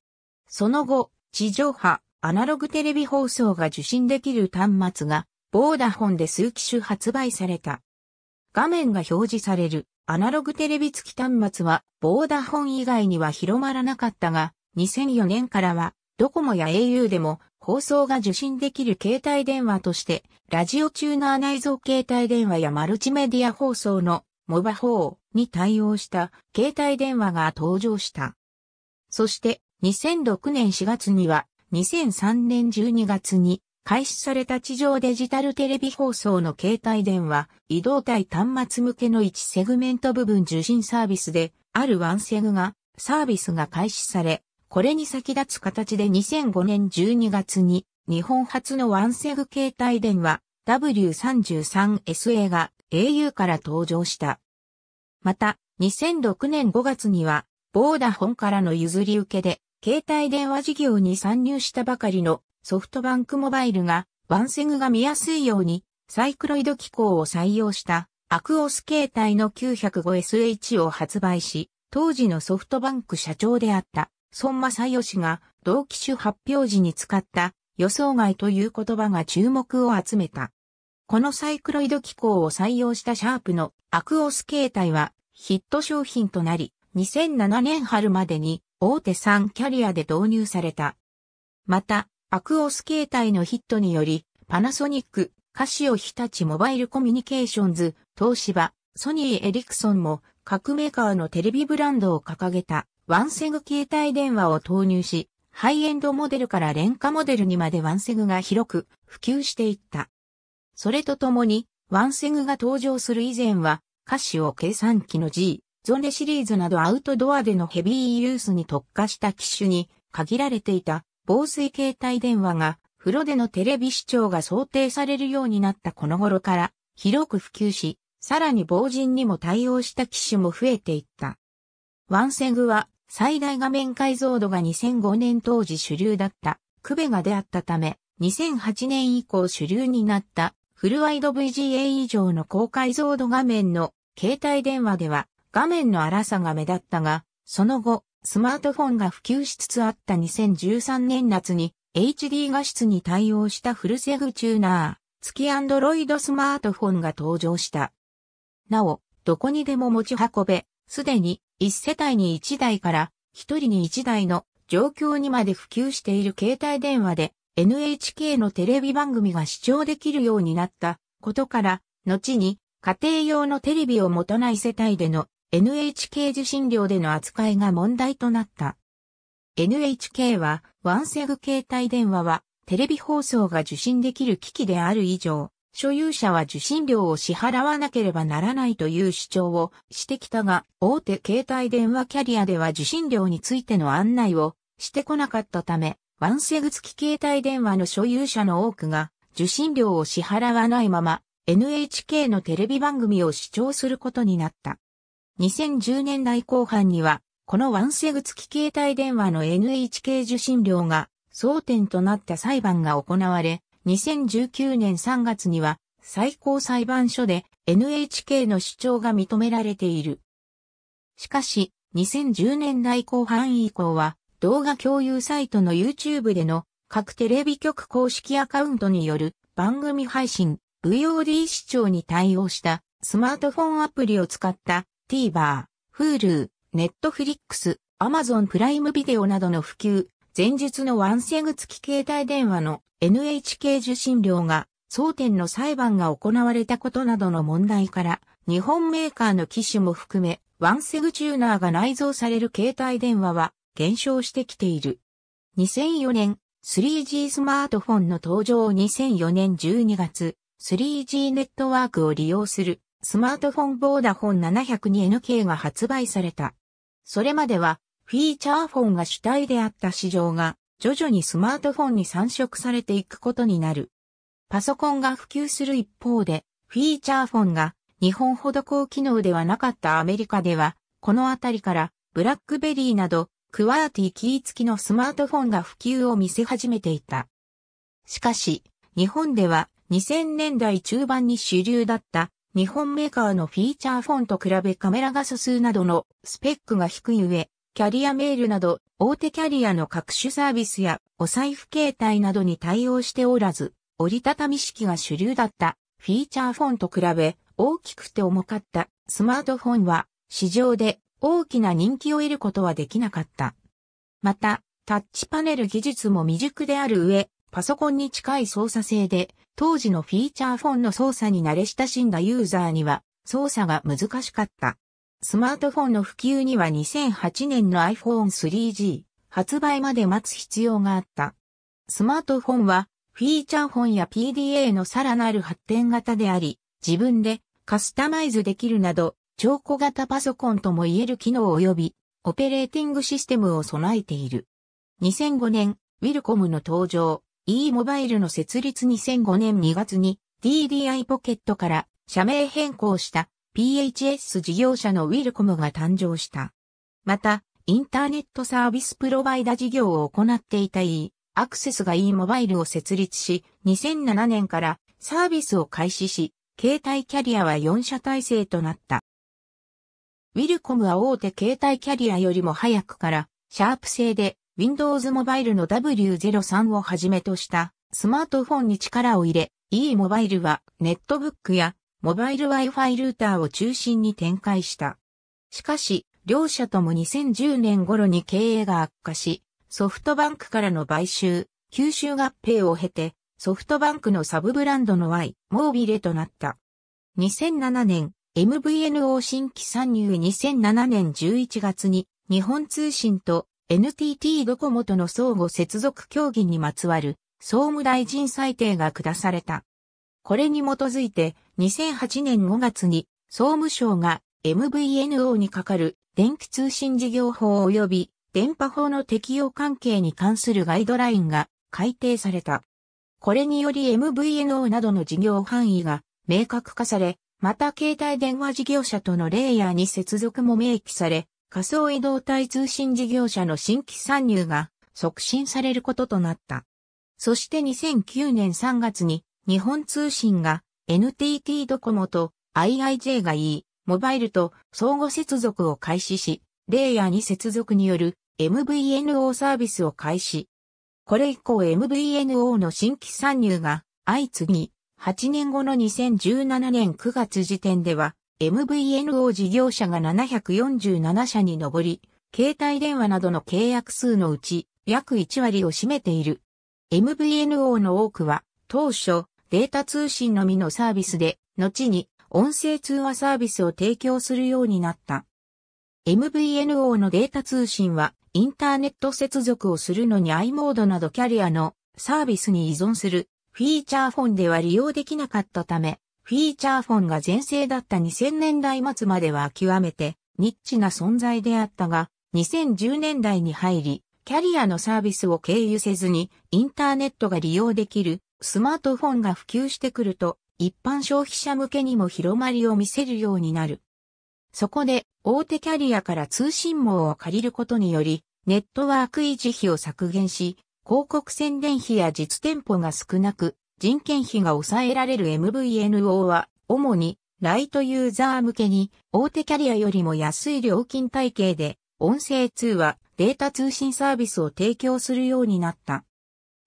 その後、地上波、アナログテレビ放送が受信できる端末が、ボーダフォンで数機種発売された。画面が表示されるアナログテレビ付き端末はボーダフォン以外には広まらなかったが、2004年からはドコモや au でも放送が受信できる携帯電話として、ラジオチューナー内蔵携帯電話やマルチメディア放送のモバ4に対応した携帯電話が登場した。そして2006年4月には2003年12月に開始された地上デジタルテレビ放送の携帯電話、移動端末向けの1セグメント部分受信サービスであるワンセグがサービスが開始され、これに先立つ形で2005年12月に日本初のワンセグ携帯電話 W33SA が au から登場した。また2006年5月には、ボーダフォンからの譲り受けで、携帯電話事業に参入したばかりのソフトバンクモバイルが、ワンセグが見やすいように、サイクロイド機構を採用した、アクオス携帯の 905SH を発売し、当時のソフトバンク社長であった、孫正義が、同機種発表時に使った、予想外という言葉が注目を集めた。このサイクロイド機構を採用したシャープのアクオス携帯はヒット商品となり、2007年春までに大手3キャリアで導入された。また、アクオス携帯のヒットにより、パナソニック、カシオ日立モバイルコミュニケーションズ、東芝、ソニーエリクソンも各メーカーのテレビブランドを掲げたワンセグ携帯電話を投入し、ハイエンドモデルから廉価モデルにまでワンセグが広く普及していった。それとともに、ワンセグが登場する以前は、カシオ計算機の G、ゾネシリーズなどアウトドアでのヘビーユースに特化した機種に限られていた防水携帯電話が、風呂でのテレビ視聴が想定されるようになったこの頃から、広く普及し、さらに防塵にも対応した機種も増えていった。ワンセグは、最大画面解像度が2005年当時主流だった、クベガであったため、2008年以降主流になった。フルワイド VGA 以上の高解像度画面の携帯電話では画面の粗さが目立ったが、その後スマートフォンが普及しつつあった2013年夏に HD 画質に対応したフルセグチューナー付き Android スマートフォンが登場した。なお、どこにでも持ち運べ、すでに1世帯に1台から1人に1台の状況にまで普及している携帯電話で、NHK のテレビ番組が視聴できるようになったことから、後に家庭用のテレビを持たない世帯での NHK 受信料での扱いが問題となった。NHK はワンセグ携帯電話はテレビ放送が受信できる機器である以上、所有者は受信料を支払わなければならないという主張をしてきたが、大手携帯電話キャリアでは受信料についての案内をしてこなかったため、ワンセグ付き携帯電話の所有者の多くが受信料を支払わないまま NHK のテレビ番組を視聴することになった。2010年代後半にはこのワンセグ付き携帯電話の NHK 受信料が争点となった裁判が行われ、2019年3月には最高裁判所で NHK の主張が認められている。しかし2010年代後半以降は動画共有サイトの YouTube での各テレビ局公式アカウントによる番組配信、VOD 視聴に対応したスマートフォンアプリを使った TVer、Hulu、Netflix、Amazon プライムビデオなどの普及、前述のワンセグ付き携帯電話の NHK 受信料が争点の裁判が行われたことなどの問題から、日本メーカーの機種も含め、ワンセグチューナーが内蔵される携帯電話は、減少してきている。2004年、3G スマートフォンの登場。2004年12月、3G ネットワークを利用するスマートフォンボーダフォン 702NK が発売された。それまではフィーチャーフォンが主体であった市場が徐々にスマートフォンに参食されていくことになる。パソコンが普及する一方で、フィーチャーフォンが日本ほど高機能ではなかったアメリカでは、このあたりからブラックベリーなどクワーティキー付きのスマートフォンが普及を見せ始めていた。しかし、日本では2000年代中盤に主流だった日本メーカーのフィーチャーフォンと比べカメラ画素数などのスペックが低い上、キャリアメールなど大手キャリアの各種サービスやお財布携帯などに対応しておらず、折りたたみ式が主流だったフィーチャーフォンと比べ大きくて重かったスマートフォンは市場で大きな人気を得ることはできなかった。また、タッチパネル技術も未熟である上、パソコンに近い操作性で、当時のフィーチャーフォンの操作に慣れ親しんだユーザーには、操作が難しかった。スマートフォンの普及には2008年の iPhone3G 発売まで待つ必要があった。スマートフォンは、フィーチャーフォンや PDA のさらなる発展型であり、自分でカスタマイズできるなど、超小型パソコンとも言える機能及び、オペレーティングシステムを備えている。2005年、ウィルコムの登場、e モバイルの設立。2005年2月に、DDI ポケットから社名変更した、PHS 事業者のウィルコムが誕生した。また、インターネットサービスプロバイダ事業を行っていた E アクセスが E モバイルを設立し、2007年からサービスを開始し、携帯キャリアは4社体制となった。ウィルコムは大手携帯キャリアよりも早くから、シャープ製で Windows モバイルの W03 をはじめとしたスマートフォンに力を入れ、E モバイルはネットブックやモバイル Wi-Fi ルーターを中心に展開した。しかし、両社とも2010年頃に経営が悪化し、ソフトバンクからの買収、吸収合併を経て、ソフトバンクのサブブランドの Y、モービレとなった。2007年、MVNO 新規参入。2007年11月に、日本通信と NTT ドコモとの相互接続協議にまつわる、総務大臣裁定が下された。これに基づいて、2008年5月に、総務省が MVNO にかかる電気通信事業法及び電波法の適用関係に関するガイドラインが改定された。これにより MVNO などの事業範囲が明確化され、また携帯電話事業者とのレイヤーに接続も明記され、仮想移動帯通信事業者の新規参入が促進されることとなった。そして2009年3月に日本通信が NTT ドコモと IIJ が E モバイルと相互接続を開始し、レイヤーに接続による MVNO サービスを開始。これ以降 MVNO の新規参入が相次ぎ、8年後の2017年9月時点では MVNO 事業者が747社に上り、携帯電話などの契約数のうち約1割を占めている。MVNO の多くは当初データ通信のみのサービスで、後に音声通話サービスを提供するようになった。MVNO のデータ通信はインターネット接続をするのに i モードなどキャリアのサービスに依存するフィーチャーフォンでは利用できなかったため、フィーチャーフォンが全盛だった2000年代末までは極めてニッチな存在であったが、2010年代に入り、キャリアのサービスを経由せずにインターネットが利用できるスマートフォンが普及してくると、一般消費者向けにも広まりを見せるようになる。そこで大手キャリアから通信網を借りることにより、ネットワーク維持費を削減し、広告宣伝費や実店舗が少なく、人件費が抑えられる MVNO は、主にライトユーザー向けに、大手キャリアよりも安い料金体系で、音声通話、データ通信サービスを提供するようになった。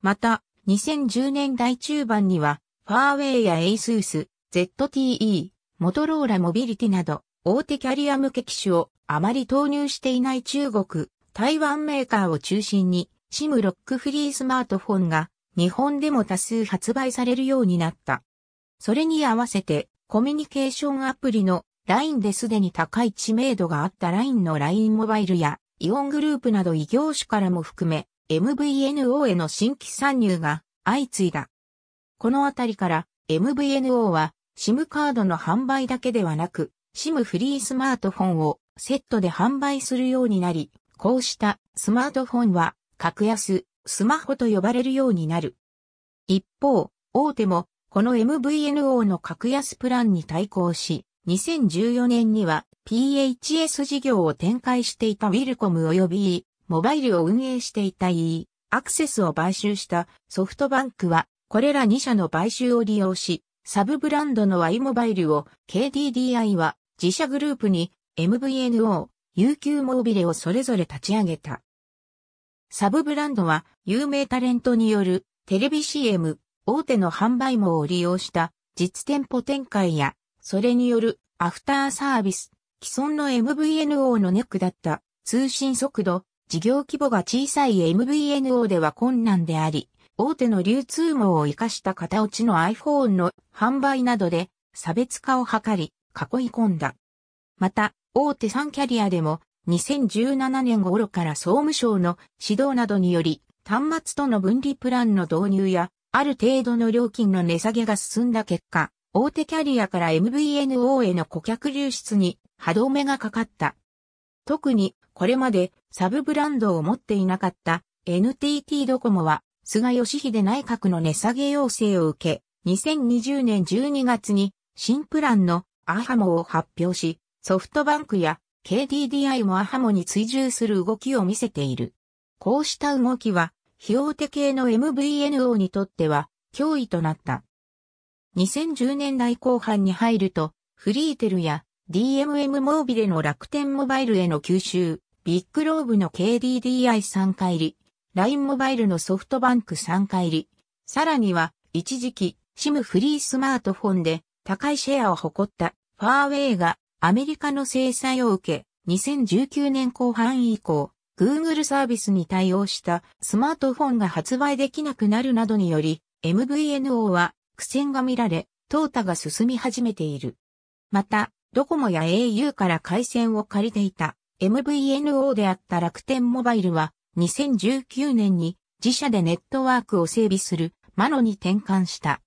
また、2010年代中盤には、ファーウェイや ASUS、ZTE、モトローラモビリティなど、大手キャリア向け機種をあまり投入していない中国、台湾メーカーを中心に、SIMロックフリースマートフォンが日本でも多数発売されるようになった。それに合わせてコミュニケーションアプリの LINE ですでに高い知名度があった LINE の LINE モバイルやイオングループなど異業種からも含め MVNO への新規参入が相次いだ。このあたりから MVNO は SIM カードの販売だけではなく、SIM フリースマートフォンをセットで販売するようになり、こうしたスマートフォンは格安スマホと呼ばれるようになる。一方、大手もこの MVNO の格安プランに対抗し、2014年には PHS 事業を展開していたウィルコム及び E モバイルを運営していた E アクセスを買収したソフトバンクは、これら2社の買収を利用し、サブブランドの Y モバイルを KDDI は自社グループに MVNO、UQ モービレをそれぞれ立ち上げた。サブブランドは有名タレントによるテレビ CM、大手の販売網を利用した実店舗展開や、それによるアフターサービス、既存の MVNO のネックだった通信速度、事業規模が小さい MVNO では困難であり、大手の流通網を生かした型落ちの iPhone の販売などで差別化を図り、囲い込んだ。また、大手3キャリアでも2017年頃から総務省の指導などにより端末との分離プランの導入やある程度の料金の値下げが進んだ結果、大手キャリアから MVNO への顧客流出に歯止めがかかった。特にこれまでサブブランドを持っていなかった NTT ドコモは菅義偉内閣の値下げ要請を受け、2020年12月に新プランの AHAMOを発表し、ソフトバンクや KDDI もAHAMOに追従する動きを見せている。こうした動きは、非大手系の MVNO にとっては脅威となった。2010年代後半に入ると、フリーテルや DMM モービレの楽天モバイルへの吸収、ビッグローブの KDDI 参加入り、LINE モバイルのソフトバンク参加入り、さらには一時期 SIM フリースマートフォンで高いシェアを誇ったファーウェイがアメリカの制裁を受け、2019年後半以降、Google サービスに対応したスマートフォンが発売できなくなるなどにより、MVNO は苦戦が見られ、淘汰が進み始めている。また、ドコモや au から回線を借りていた MVNO であった楽天モバイルは2019年に自社でネットワークを整備するマノに転換した。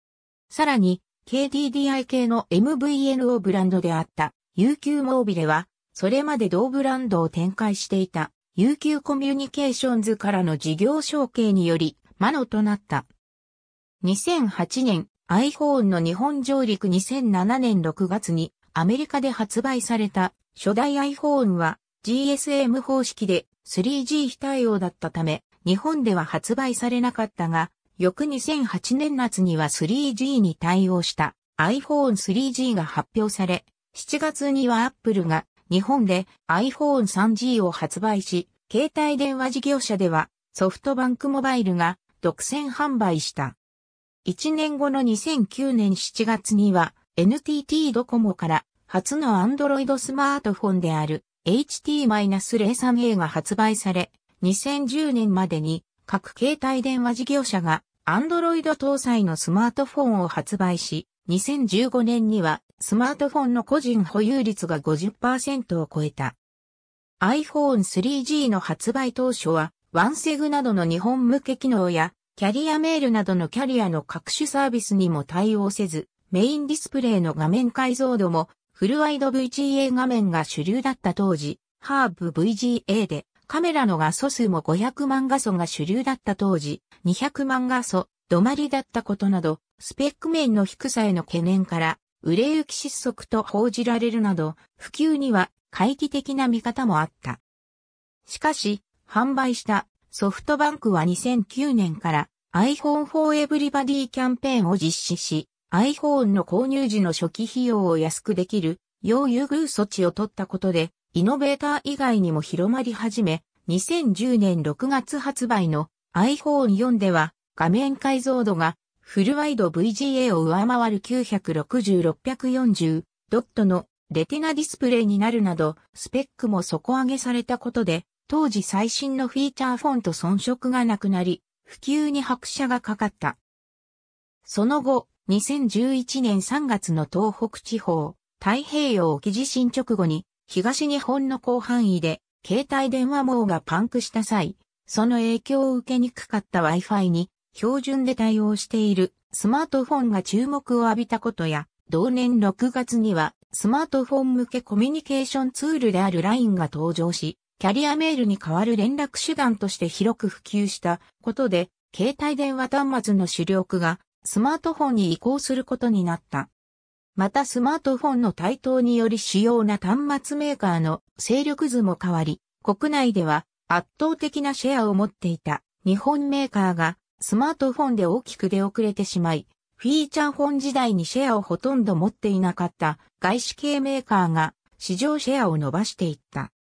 さらに KDDI 系の MVNO ブランドであった UQ モービレはそれまで同ブランドを展開していた UQ コミュニケーションズからの事業承継によりマノとなった。2008年 iPhone の日本上陸2007年6月にアメリカで発売された初代 iPhone は GSM 方式で 3G 非対応だったため日本では発売されなかったが翌2008年夏には 3G に対応した iPhone3G が発表され7月には Apple が日本で iPhone3G を発売し携帯電話事業者ではソフトバンクモバイルが独占販売した。1年後の2009年7月にはNTT ドコモから初の Android スマートフォンである HT-03A が発売され、2010年までに各携帯電話事業者が Android 搭載のスマートフォンを発売し、2015年にはスマートフォンの個人保有率が 50% を超えた。iPhone3G の発売当初は、ワンセグなどの日本向け機能や、キャリアメールなどのキャリアの各種サービスにも対応せず、メインディスプレイの画面解像度もフルワイド VGA 画面が主流だった当時、HERB VGA でカメラの画素数も500万画素が主流だった当時、200万画素止まりだったことなど、スペック面の低さへの懸念から売れ行き失速と報じられるなど、普及には懐疑的な見方もあった。しかし、販売したソフトバンクは2009年から iPhone for Everybody キャンペーンを実施し、iPhone の購入時の初期費用を安くできるよう優遇措置を取ったことで、イノベーター以外にも広まり始め、2010年6月発売の iPhone4 では画面解像度がフルワイド VGA を上回る960×640ドットのレティナディスプレイになるなど、スペックも底上げされたことで、当時最新のフィーチャーフォンと遜色がなくなり、普及に拍車がかかった。その後、2011年3月の東北地方、太平洋沖地震直後に東日本の広範囲で携帯電話網がパンクした際、その影響を受けにくかった Wi-Fi に標準で対応しているスマートフォンが注目を浴びたことや、同年6月にはスマートフォン向けコミュニケーションツールである LINE が登場し、キャリアメールに代わる連絡手段として広く普及したことで、携帯電話端末の主力がスマートフォンに移行することになった。またスマートフォンの台頭により主要な端末メーカーの勢力図も変わり、国内では圧倒的なシェアを持っていた日本メーカーがスマートフォンで大きく出遅れてしまい、フィーチャーフォン時代にシェアをほとんど持っていなかった外資系メーカーが市場シェアを伸ばしていった。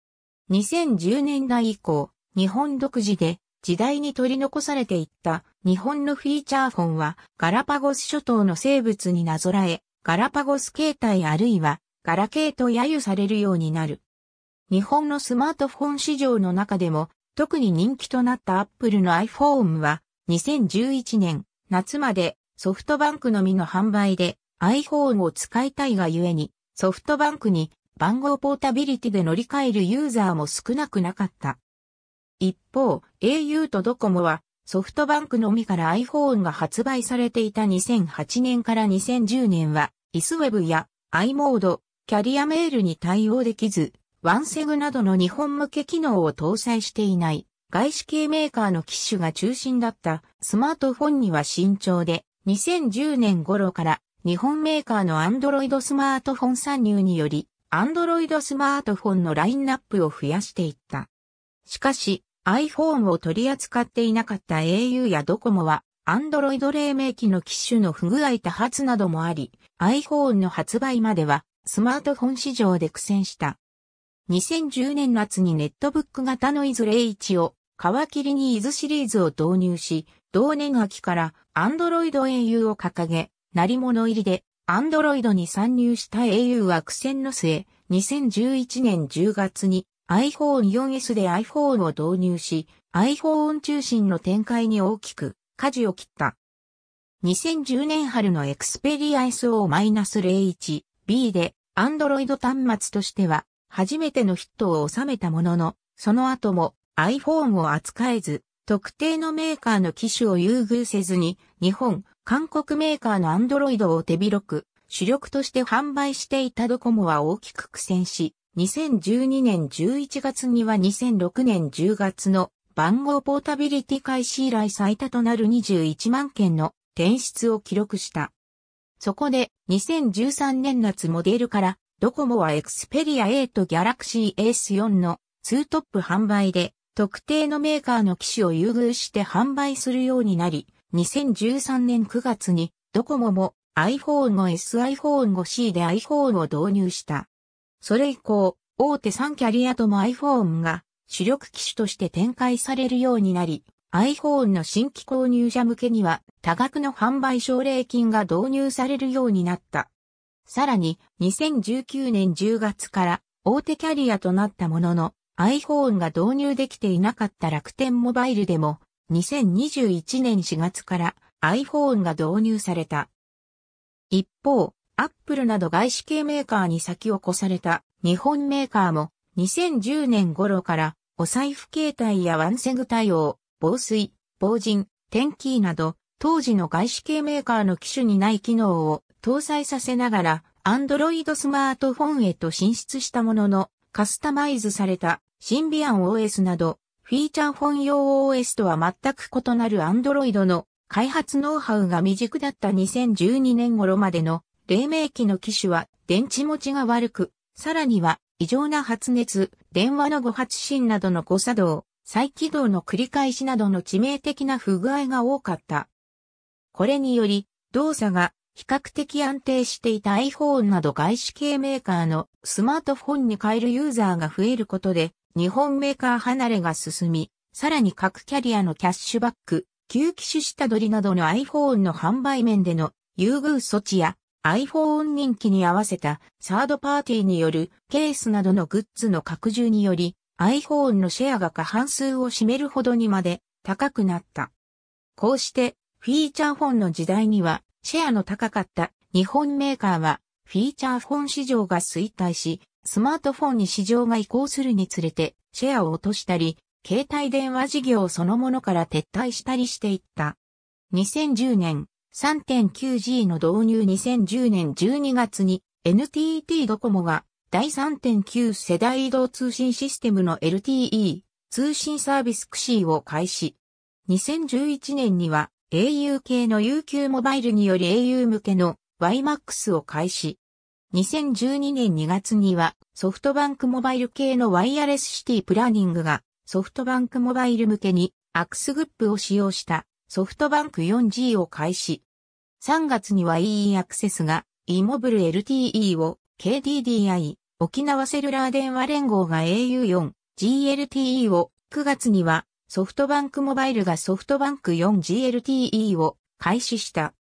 2010年代以降、日本独自で時代に取り残されていった日本のフィーチャーフォンはガラパゴス諸島の生物になぞらえ、ガラパゴス形態あるいはガラケーと揶揄されるようになる。日本のスマートフォン市場の中でも特に人気となったアップルの iPhone は2011年夏までソフトバンクのみの販売で iPhone を使いたいがゆえにソフトバンクに番号ポータビリティで乗り換えるユーザーも少なくなかった。一方、au とドコモはソフトバンクのみから iPhone が発売されていた2008年から2010年は ISWeb や i モード、キャリアメールに対応できず、ワンセグなどの日本向け機能を搭載していない外資系メーカーの機種が中心だったスマートフォンには慎重で2010年頃から日本メーカーのAndroidスマートフォン参入により、Androidスマートフォンのラインナップを増やしていった。しかし、iPhone を取り扱っていなかった au やドコモは、Android 黎明期の機種の不具合多発などもあり、iPhone の発売までは、スマートフォン市場で苦戦した。2010年夏にネットブック型のいずれ一を、皮切りに iz シリーズを導入し、同年秋から Android au を掲げ、鳴り物入りで Android に参入した au は苦戦の末、2011年10月に、iPhone4S で iPhone を導入し、iPhone 中心の展開に大きく舵を切った。2010年春の Xperia SO-01B で Android 端末としては初めてのヒットを収めたものの、その後も iPhone を扱えず、特定のメーカーの機種を優遇せずに、日本、韓国メーカーの Android を手広く主力として販売していたドコモは大きく苦戦し、2012年11月には2006年10月の番号ポータビリティ開始以来最多となる21万件の転出を記録した。そこで2013年夏モデルからドコモは Xperia A と Galaxy S4 の2トップ販売で特定のメーカーの機種を優遇して販売するようになり、2013年9月にドコモも iPhone5S、iPhone5C で iPhone を導入した。それ以降、大手3キャリアとも iPhone が主力機種として展開されるようになり、iPhone の新規購入者向けには多額の販売奨励金が導入されるようになった。さらに、2019年10月から大手キャリアとなったものの、iPhone が導入できていなかった楽天モバイルでも、2021年4月から iPhone が導入された。一方、アップルなど外資系メーカーに先を越された日本メーカーも2010年頃からお財布携帯やワンセグ対応、防水、防塵、点キーなど当時の外資系メーカーの機種にない機能を搭載させながら Android スマートフォンへと進出したもののカスタマイズされたシンビアン OS などフィーチャーフォン用 OS とは全く異なる Android の開発ノウハウが未熟だった2012年頃までの黎明期の機種は電池持ちが悪く、さらには異常な発熱、電話の誤発信などの誤作動、再起動の繰り返しなどの致命的な不具合が多かった。これにより動作が比較的安定していた iPhone など外資系メーカーのスマートフォンに変えるユーザーが増えることで日本メーカー離れが進み、さらに各キャリアのキャッシュバック、旧機種下取りなどの iPhone の販売面での優遇措置やiPhone 人気に合わせたサードパーティーによるケースなどのグッズの拡充により iPhone のシェアが過半数を占めるほどにまで高くなった。こうしてフィーチャーフォンの時代にはシェアの高かった日本メーカーはフィーチャーフォン市場が衰退しスマートフォンに市場が移行するにつれてシェアを落としたり携帯電話事業そのものから撤退したりしていった。2010年3.9G の導入2010年12月に NTT ドコモが第 3.9 世代移動通信システムの LTE 通信サービス XE を開始。2011年には au 系の UQ モバイルにより au 向けの WiMAX を開始。2012年2月にはソフトバンクモバイル系のワイヤレスシティプランニングがソフトバンクモバイル向けに AXGP を使用した。ソフトバンク 4G を開始。3月には EE アクセスが e モブル LTE を KDDI 沖縄セルラー電話連合が au4GLTE を9月にはソフトバンクモバイルがソフトバンク 4GLTE を開始した。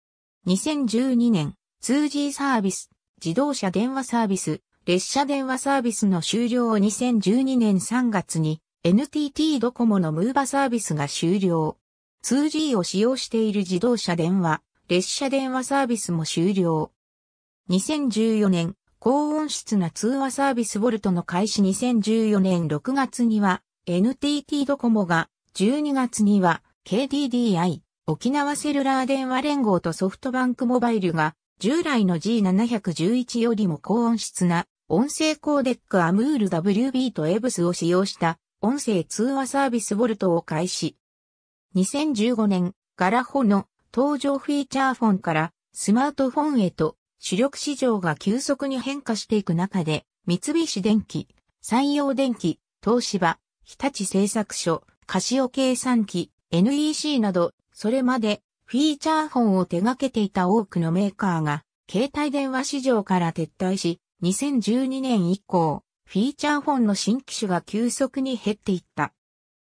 2012年 2G サービス、自動車電話サービス、列車電話サービスの終了を2012年3月に NTT ドコモのムーバサービスが終了。2G を使用している自動車電話、列車電話サービスも終了。2014年、高音質な通話サービスボルトの開始2014年6月には、NTT ドコモが、12月には、KDDI、沖縄セルラー電話連合とソフトバンクモバイルが、従来の G711 よりも高音質な、音声コーデックアムール WB と EBS を使用した、音声通話サービスボルトを開始。2015年、ガラホの登場フィーチャーフォンからスマートフォンへと主力市場が急速に変化していく中で、三菱電機、三洋電機、東芝、日立製作所、カシオ計算機、NEC など、それまでフィーチャーフォンを手掛けていた多くのメーカーが、携帯電話市場から撤退し、2012年以降、フィーチャーフォンの新機種が急速に減っていった。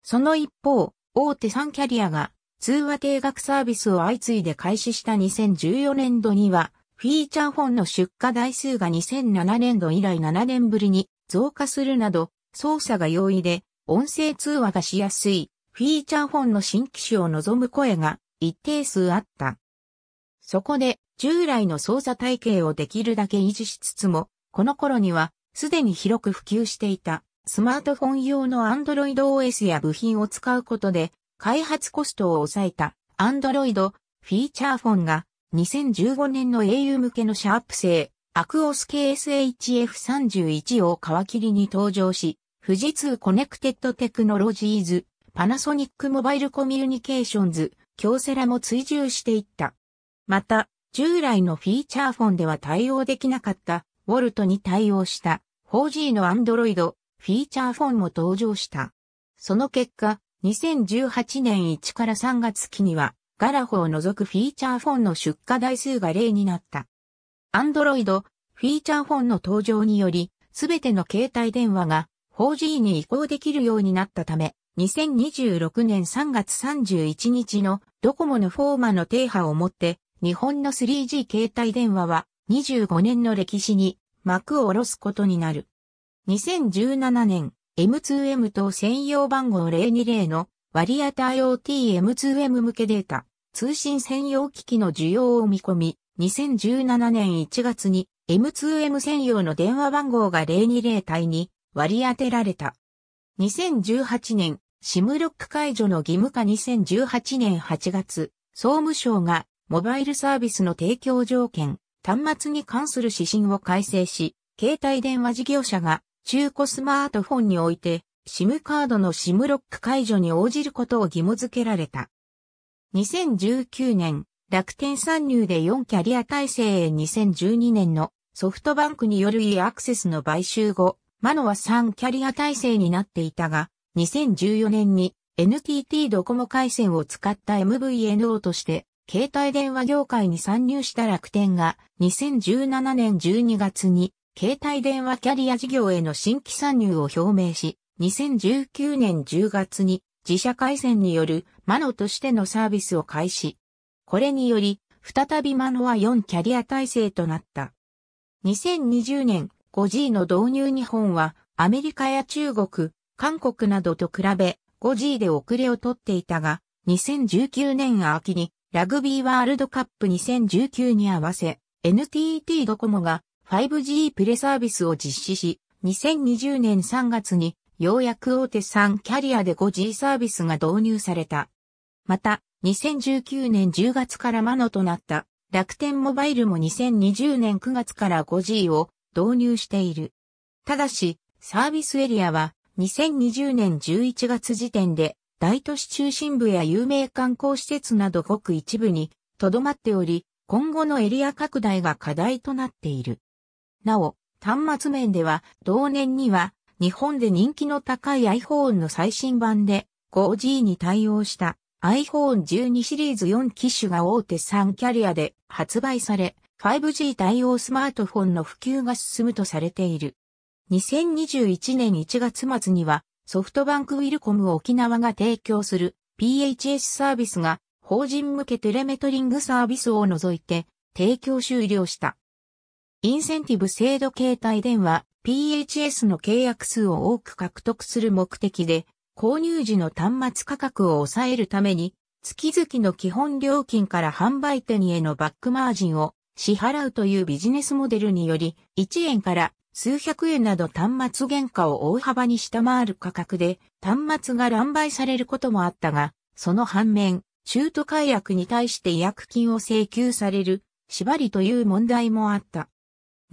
その一方、大手3キャリアが通話定額サービスを相次いで開始した2014年度には、フィーチャーフォンの出荷台数が2007年度以来7年ぶりに増加するなど、操作が容易で音声通話がしやすいフィーチャーフォンの新機種を望む声が一定数あった。そこで従来の操作体系をできるだけ維持しつつも、この頃にはすでに広く普及していたスマートフォン用の Android OS や部品を使うことで開発コストを抑えた Android フィーチャーフォンが2015年の au 向けのシャープ製アクオス系 SHF31 を皮切りに登場し、富士通コネクテッドテクノロジーズ、パナソニックモバイルコミュニケーションズ、京セラも追従していった。また、従来のフィーチャーフォンでは対応できなかったウォルトに対応した 4G の Android フィーチャーフォンも登場した。その結果、2018年1から3月期には、ガラホを除くフィーチャーフォンの出荷台数が0になった。Android、フィーチャーフォンの登場により、すべての携帯電話が 4G に移行できるようになったため、2026年3月31日のドコモのフォーマの停波をもって、日本の 3G 携帯電話は25年の歴史に幕を下ろすことになる。2017年、M2M 等専用番号020の割り当て IoT M2M 向けデータ。通信専用機器の需要を見込み、2017年1月に M2M 専用の電話番号が020帯に割り当てられた。2018年、SIM ロック解除の義務化。2018年8月、総務省がモバイルサービスの提供条件、端末に関する指針を改正し、携帯電話事業者が中古スマートフォンにおいて、SIM カードの SIM ロック解除に応じることを義務付けられた。2019年、楽天参入で4キャリア体制へ。2012年のソフトバンクによる e アクセスの買収後、マノは3キャリア体制になっていたが、2014年に NTT ドコモ回線を使った MVNO として、携帯電話業界に参入した楽天が、2017年12月に携帯電話キャリア事業への新規参入を表明し、2019年10月に、自社回線によるマノとしてのサービスを開始。これにより、再びマノは4キャリア体制となった。2020年、5G の導入。日本は、アメリカや中国、韓国などと比べ、5G で遅れをとっていたが、2019年秋に、ラグビーワールドカップ2019に合わせ、NTT ドコモが 5G プレサービスを実施し、2020年3月に、ようやく大手3キャリアで 5G サービスが導入された。また、2019年10月からマノとなった楽天モバイルも2020年9月から 5G を導入している。ただし、サービスエリアは2020年11月時点で大都市中心部や有名観光施設などごく一部に留まっており、今後のエリア拡大が課題となっている。なお、端末面では同年には日本で人気の高い iPhone の最新版で 5G に対応した iPhone12 シリーズ4機種が大手3キャリアで発売され、 5G 対応スマートフォンの普及が進むとされている。2021年1月末にはソフトバンクウィルコム沖縄が提供する PHS サービスが法人向けテレメトリングサービスを除いて提供終了した。インセンティブ制度。携帯電話PHS の契約数を多く獲得する目的で、購入時の端末価格を抑えるために、月々の基本料金から販売店へのバックマージンを支払うというビジネスモデルにより、1円から数百円など端末原価を大幅に下回る価格で、端末が乱売されることもあったが、その反面、中途解約に対して違約金を請求される、縛りという問題もあった。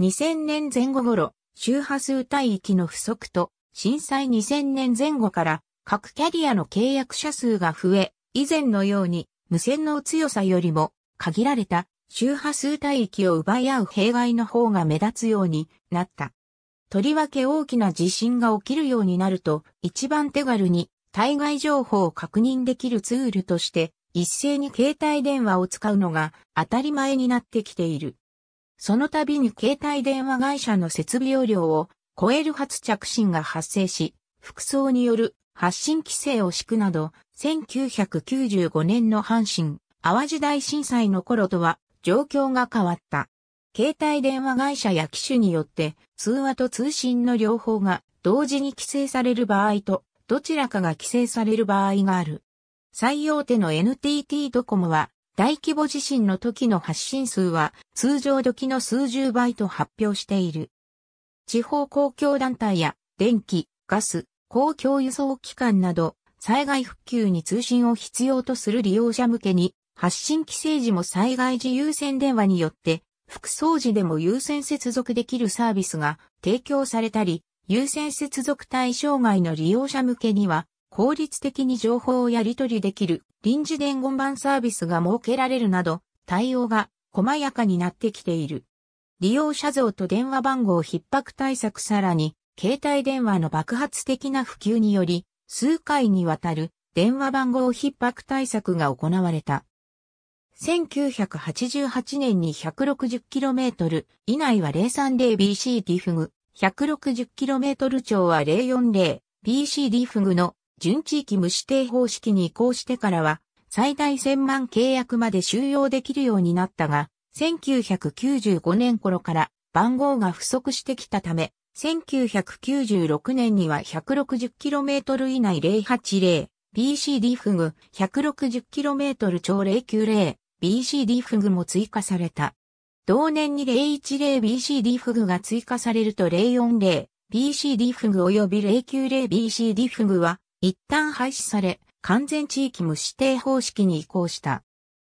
2000年前後頃、周波数帯域の不足と震災。2000年前後から各キャリアの契約者数が増え、以前のように無線の強さよりも限られた周波数帯域を奪い合う弊害の方が目立つようになった。とりわけ大きな地震が起きるようになると、一番手軽に対外情報を確認できるツールとして、一斉に携帯電話を使うのが当たり前になってきている。その度に携帯電話会社の設備容量を超える発着信が発生し、服装による発信規制を敷くなど、1995年の阪神・淡路大震災の頃とは状況が変わった。携帯電話会社や機種によって通話と通信の両方が同時に規制される場合と、どちらかが規制される場合がある。最大手の NTT ドコモは大規模地震の時の発信数は通常時の数十倍と発表している。地方公共団体や電気、ガス、公共輸送機関など災害復旧に通信を必要とする利用者向けに発信規制時も災害時優先電話によって複層時でも優先接続できるサービスが提供されたり、優先接続対象外の利用者向けには効率的に情報をやり取りできる臨時伝言板サービスが設けられるなど対応が細やかになってきている。利用者像と電話番号逼迫対策、さらに携帯電話の爆発的な普及により数回にわたる電話番号逼迫対策が行われた。1988年に 160km 以内は 030BC ディフグ、160km 超は 040BC ディフグの準地域無指定方式に移行してからは、最大1000万契約まで収容できるようになったが、1995年頃から番号が不足してきたため、1996年には 160km 以内 080BC ディフグ、160km 超 090BC ディフグも追加された。同年に 010BC ディフグが追加されると 040BC ディフグ及び 090BC ディフグは、一旦廃止され、完全地域無指定方式に移行した。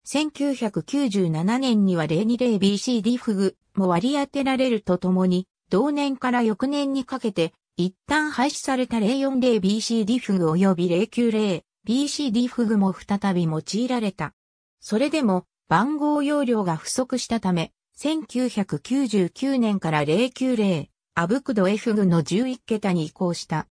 1997年には 020BC ディフグも割り当てられるとともに、同年から翌年にかけて、一旦廃止された 040BC ディフグ及び 090BC ディフグも再び用いられた。それでも、番号容量が不足したため、1999年から 090、アブクド F グの11桁に移行した。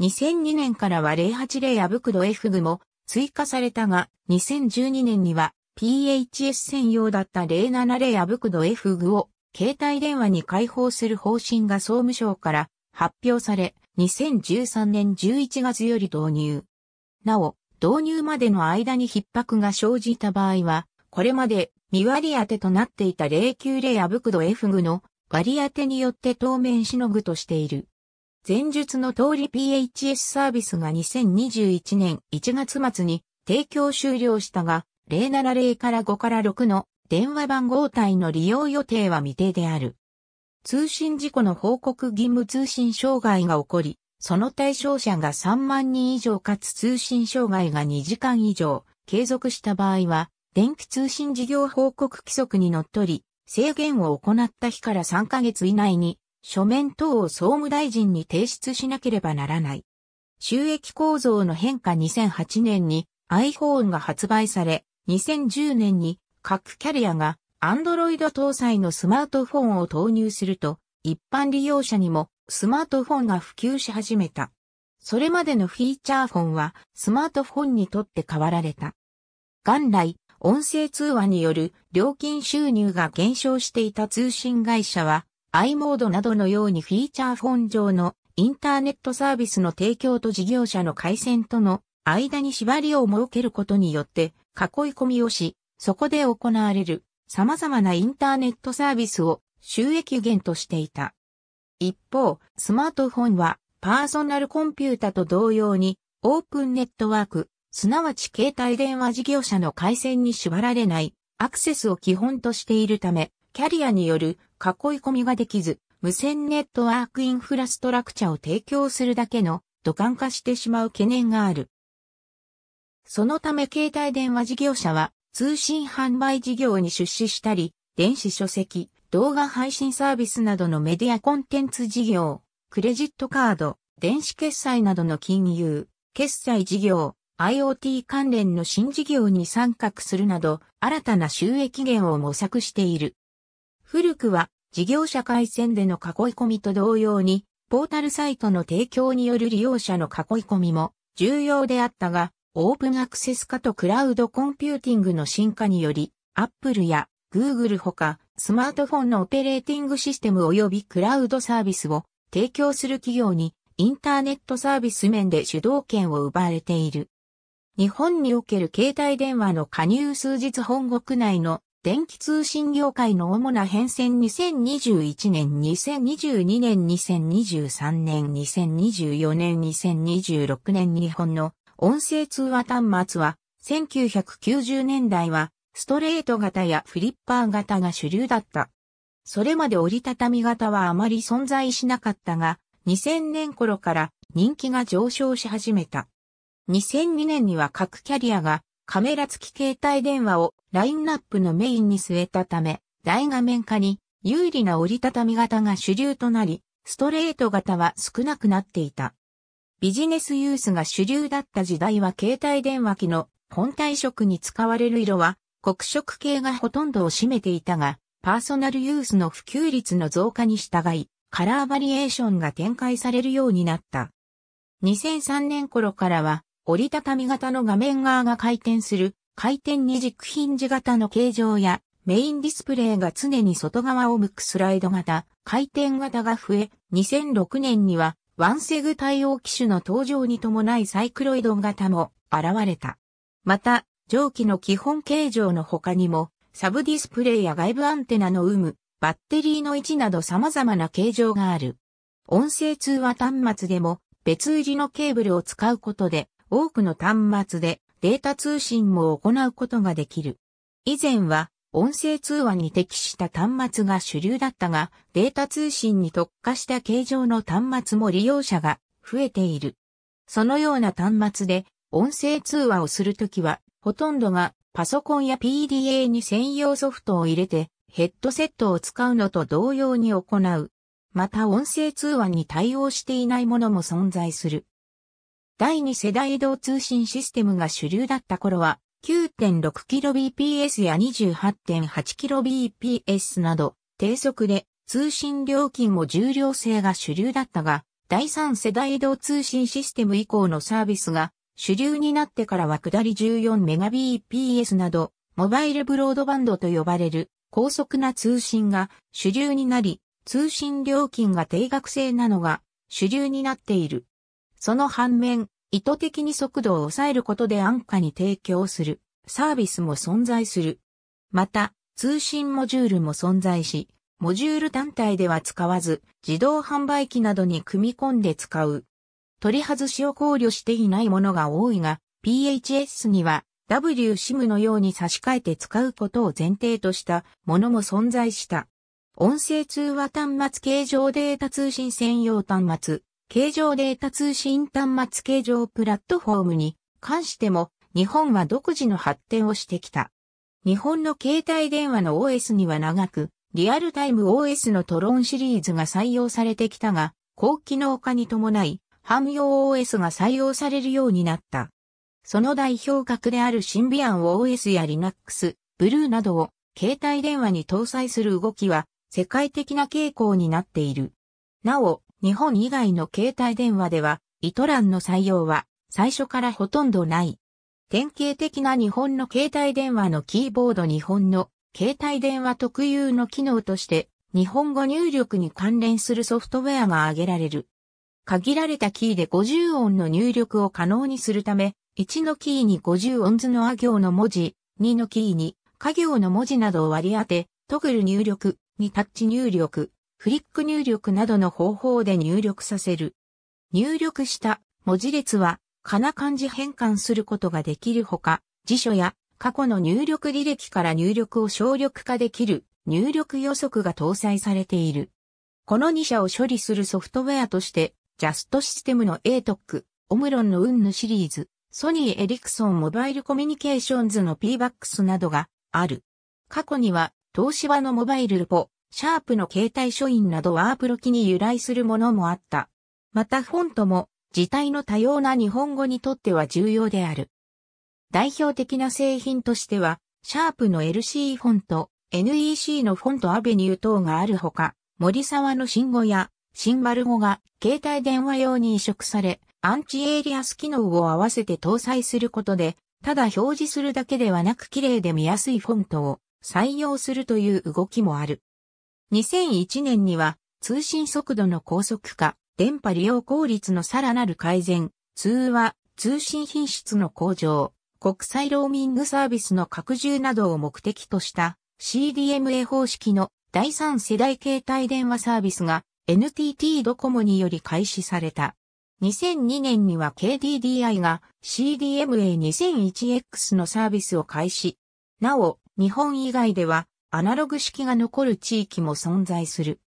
2002年からは080アブクド F グも追加されたが、2012年には PHS 専用だった070アブクド F グを携帯電話に開放する方針が総務省から発表され、2013年11月より導入。なお、導入までの間に逼迫が生じた場合は、これまで未割り当てとなっていた090アブクド F グの割り当てによって当面しのぐとしている。前述の通り PHS サービスが2021年1月末に提供終了したが、070から5から6の電話番号帯の利用予定は未定である。通信事故の報告義務通信障害が起こり、その対象者が3万人以上かつ通信障害が2時間以上継続した場合は、電気通信事業報告規則にのっとり、制限を行った日から3ヶ月以内に、書面等を総務大臣に提出しなければならない。収益構造の変化、2008年に iPhone が発売され、2010年に各キャリアが Android 搭載のスマートフォンを投入すると、一般利用者にもスマートフォンが普及し始めた。それまでのフィーチャーフォンはスマートフォンにとって代わられた。元来、音声通話による料金収入が減少していた通信会社は、i モードなどのようにフィーチャーフォン上のインターネットサービスの提供と事業者の回線との間に縛りを設けることによって囲い込みをし、そこで行われる様々なインターネットサービスを収益源としていた。一方、スマートフォンはパーソナルコンピュータと同様にオープンネットワーク、すなわち携帯電話事業者の回線に縛られないアクセスを基本としているため、キャリアによる囲い込みができず、無線ネットワークインフラストラクチャを提供するだけの土管化してしまう懸念がある。そのため携帯電話事業者は通信販売事業に出資したり、電子書籍、動画配信サービスなどのメディアコンテンツ事業、クレジットカード、電子決済などの金融、決済事業、IoT 関連の新事業に参画するなど、新たな収益源を模索している。古くは、事業者回線での囲い込みと同様に、ポータルサイトの提供による利用者の囲い込みも重要であったが、オープンアクセス化とクラウドコンピューティングの進化により、Apple や Google ほか、スマートフォンのオペレーティングシステム及びクラウドサービスを提供する企業に、インターネットサービス面で主導権を奪われている。日本における携帯電話の加入数日本国内の電気通信業界の主な変遷2021年、2022年、2023年、2024年、2026年日本の音声通話端末は1990年代はストレート型やフリッパー型が主流だった。それまで折りたたみ型はあまり存在しなかったが2000年頃から人気が上昇し始めた。2002年には各キャリアがカメラ付き携帯電話をラインナップのメインに据えたため、大画面化に有利な折りたたみ型が主流となり、ストレート型は少なくなっていた。ビジネスユースが主流だった時代は携帯電話機の本体色に使われる色は黒色系がほとんどを占めていたが、パーソナルユースの普及率の増加に従い、カラーバリエーションが展開されるようになった。2003年頃からは、折りたたみ型の画面側が回転する回転二軸ヒンジ型の形状やメインディスプレイが常に外側を向くスライド型、回転型が増え、2006年にはワンセグ対応機種の登場に伴いサイクロイド型も現れた。また、上記の基本形状の他にもサブディスプレイや外部アンテナの有無、バッテリーの位置など様々な形状がある。音声通話端末でも別売りのケーブルを使うことで、多くの端末でデータ通信も行うことができる。以前は音声通話に適した端末が主流だったが、データ通信に特化した形状の端末も利用者が増えている。そのような端末で音声通話をするときは、ほとんどがパソコンや PDA に専用ソフトを入れてヘッドセットを使うのと同様に行う。また音声通話に対応していないものも存在する。第2世代移動通信システムが主流だった頃は 9.6kbps や 28.8kbps など低速で通信料金も重量制が主流だったが、第3世代移動通信システム以降のサービスが主流になってからは下り 14mbps などモバイルブロードバンドと呼ばれる高速な通信が主流になり、通信料金が定額制なのが主流になっている。その反面、意図的に速度を抑えることで安価に提供するサービスも存在する。また、通信モジュールも存在し、モジュール単体では使わず、自動販売機などに組み込んで使う。取り外しを考慮していないものが多いが、PHS には WSIM のように差し替えて使うことを前提としたものも存在した。音声通話端末形状データ通信専用端末。形状データ通信端末形状プラットフォームに関しても日本は独自の発展をしてきた。日本の携帯電話の OS には長くリアルタイム OS のトロンシリーズが採用されてきたが、高機能化に伴い汎用 OS が採用されるようになった。その代表格であるシンビアン OS や Linux、Blue などを携帯電話に搭載する動きは世界的な傾向になっている。なお、日本以外の携帯電話では、糸欄の採用は最初からほとんどない。典型的な日本の携帯電話のキーボード日本の携帯電話特有の機能として、日本語入力に関連するソフトウェアが挙げられる。限られたキーで50音の入力を可能にするため、1のキーに50音図のあ行の文字、2のキーにか行の文字などを割り当て、トグル入力にタッチ入力。フリック入力などの方法で入力させる。入力した文字列は、カナ漢字変換することができるほか、辞書や過去の入力履歴から入力を省力化できる入力予測が搭載されている。この2社を処理するソフトウェアとして、ジャストシステムの ATOC、オムロンのUNNシリーズ、ソニーエリクソンモバイルコミュニケーションズの PBAX などがある。過去には、東芝のモバイルルポ、シャープの携帯書院などワープロ機に由来するものもあった。またフォントも字体の多様な日本語にとっては重要である。代表的な製品としては、シャープの LC フォント、NEC のフォントアベニュー等があるほか、森澤の新語や新丸語が携帯電話用に移植され、アンチエイリアス機能を合わせて搭載することで、ただ表示するだけではなく綺麗で見やすいフォントを採用するという動きもある。2001年には通信速度の高速化、電波利用効率のさらなる改善、通話、通信品質の向上、国際ローミングサービスの拡充などを目的とした CDMA 方式の第3世代携帯電話サービスが NTT ドコモにより開始された。2002年には KDDI が CDMA2001X のサービスを開始。なお、日本以外ではアナログ式が残る地域も存在する。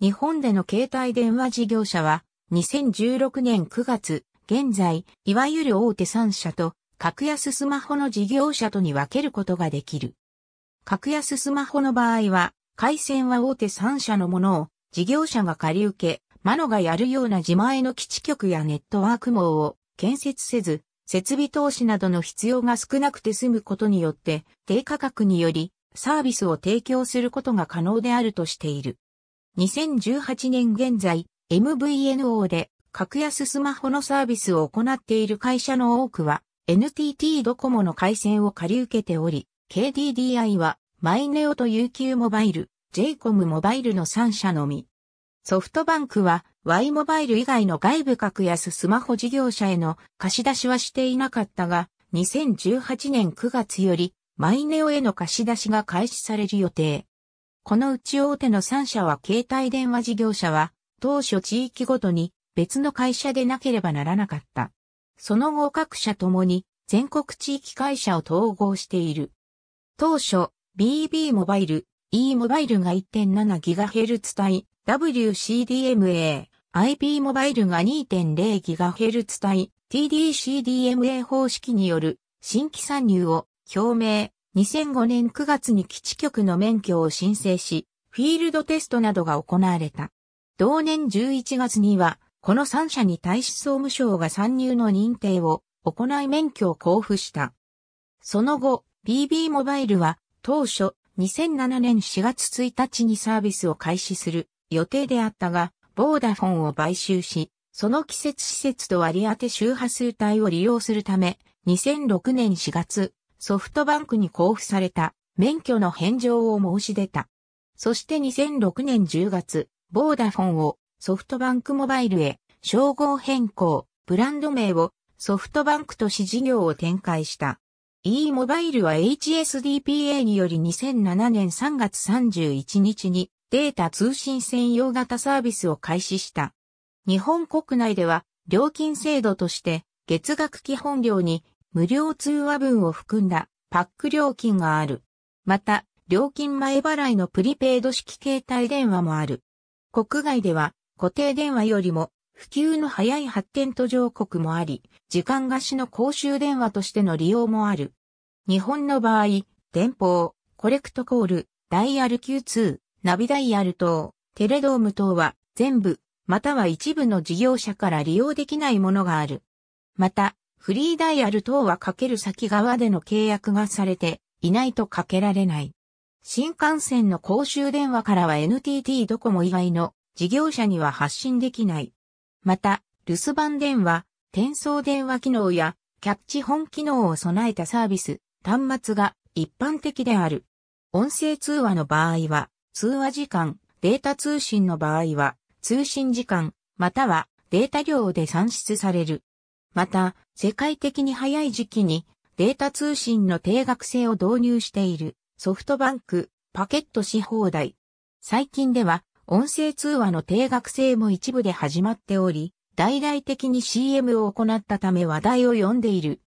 日本での携帯電話事業者は2016年9月、現在、いわゆる大手3社と格安スマホの事業者とに分けることができる。格安スマホの場合は、回線は大手3社のものを事業者が借り受け、マノがやるような自前の基地局やネットワーク網を建設せず、設備投資などの必要が少なくて済むことによって、低価格によりサービスを提供することが可能であるとしている。2018年現在、MVNO で格安スマホのサービスを行っている会社の多くは、NTT ドコモの回線を借り受けており、KDDI はマイネオと UQ モバイル、JCOM モバイルの3社のみ。ソフトバンクは Y モバイル以外の外部格安スマホ事業者への貸し出しはしていなかったが、2018年9月よりマイネオへの貸し出しが開始される予定。このうち大手の3社は携帯電話事業者は当初地域ごとに別の会社でなければならなかった。その後各社ともに全国地域会社を統合している。当初 BB モバイル、E モバイルが 1.7GHz 帯、WCDMA、IP モバイルが 2.0GHz 帯、TDCDMA 方式による新規参入を表明、2005年9月に基地局の免許を申請し、フィールドテストなどが行われた。同年11月には、この3社に対し総務省が参入の認定を行い免許を交付した。その後、BB モバイルは当初2007年4月1日にサービスを開始する予定であったが、ボーダフォンを買収し、その季節施設と割り当て周波数帯を利用するため、2006年4月、ソフトバンクに交付された免許の返上を申し出た。そして2006年10月、ボーダフォンをソフトバンクモバイルへ称号変更、ブランド名をソフトバンクとし事業を展開した。E モバイルは HSDPA により2007年3月31日に、データ通信専用型サービスを開始した。日本国内では料金制度として月額基本料に無料通話分を含んだパック料金がある。また、料金前払いのプリペイド式携帯電話もある。国外では固定電話よりも普及の早い発展途上国もあり、時間貸しの公衆電話としての利用もある。日本の場合、電報、コレクトコール、ダイヤル Q2、ナビダイヤル等、テレドーム等は全部、または一部の事業者から利用できないものがある。また、フリーダイヤル等はかける先側での契約がされていないとかけられない。新幹線の公衆電話からは NTT ドコモ以外の事業者には発信できない。また、留守番電話、転送電話機能やキャッチ本機能を備えたサービス、端末が一般的である。音声通話の場合は、通話時間、データ通信の場合は、通信時間、またはデータ量で算出される。また、世界的に早い時期にデータ通信の定額制を導入しているソフトバンク、パケットし放題。最近では、音声通話の定額制も一部で始まっており、大々的に CM を行ったため話題を呼んでいる。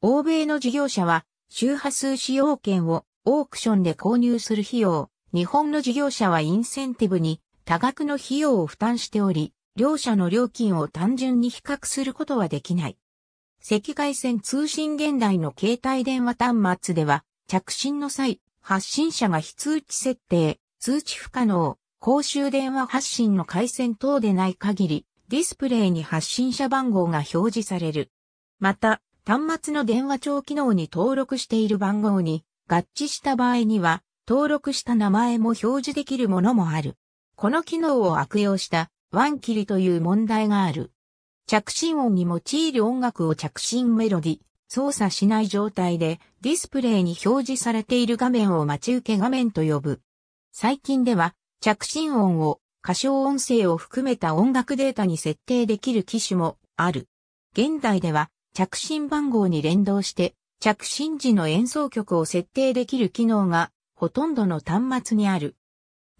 欧米の事業者は、周波数使用権をオークションで購入する費用、日本の事業者はインセンティブに多額の費用を負担しており、両社の料金を単純に比較することはできない。赤外線通信現代の携帯電話端末では、着信の際、発信者が非通知設定、通知不可能、公衆電話発信の回線等でない限り、ディスプレイに発信者番号が表示される。また、端末の電話帳機能に登録している番号に合致した場合には、登録した名前も表示できるものもある。この機能を悪用したワンキリという問題がある。着信音に用いる音楽を着信メロディ、操作しない状態でディスプレイに表示されている画面を待ち受け画面と呼ぶ。最近では着信音を歌唱音声を含めた音楽データに設定できる機種もある。現代では着信番号に連動して着信時の演奏曲を設定できる機能がほとんどの端末にある。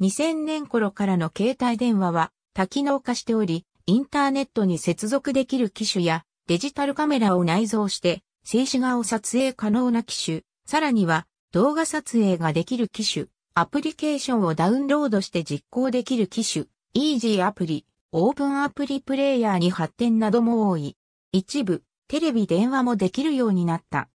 2000年頃からの携帯電話は多機能化しており、インターネットに接続できる機種やデジタルカメラを内蔵して静止画を撮影可能な機種、さらには動画撮影ができる機種、アプリケーションをダウンロードして実行できる機種、イージーアプリ、オープンアプリプレイヤーに発展なども多い。一部、テレビ電話もできるようになった。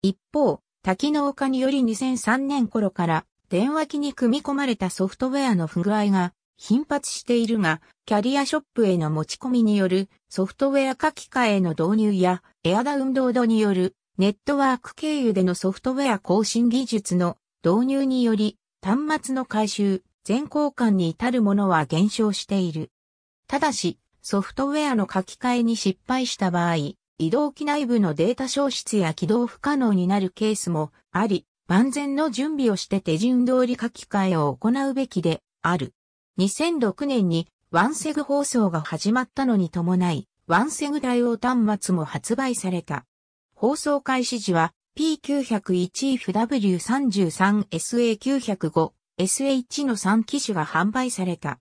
一方、多機能化により2003年頃から電話機に組み込まれたソフトウェアの不具合が頻発しているが、キャリアショップへの持ち込みによるソフトウェア書き換えの導入や、エアダウンロードによるネットワーク経由でのソフトウェア更新技術の導入により、端末の改修、全交換に至るものは減少している。ただし、ソフトウェアの書き換えに失敗した場合、移動機内部のデータ消失や起動不可能になるケースもあり、万全の準備をして手順通り書き換えを行うべきである。2006年にワンセグ放送が始まったのに伴い、ワンセグ対応端末も発売された。放送開始時は P901FW33、SA905、SA1 の3機種が販売された。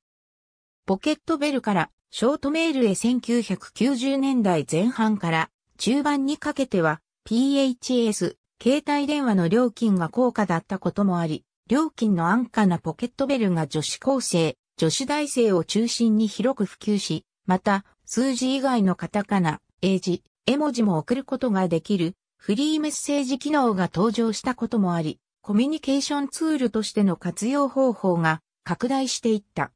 ポケットベルからショートメールへ1990年代前半から中盤にかけては PHS、携帯電話の料金が高価だったこともあり、料金の安価なポケットベルが女子高生、女子大生を中心に広く普及し、また、数字以外のカタカナ、英字、絵文字も送ることができる、フリーメッセージ機能が登場したこともあり、コミュニケーションツールとしての活用方法が拡大していった。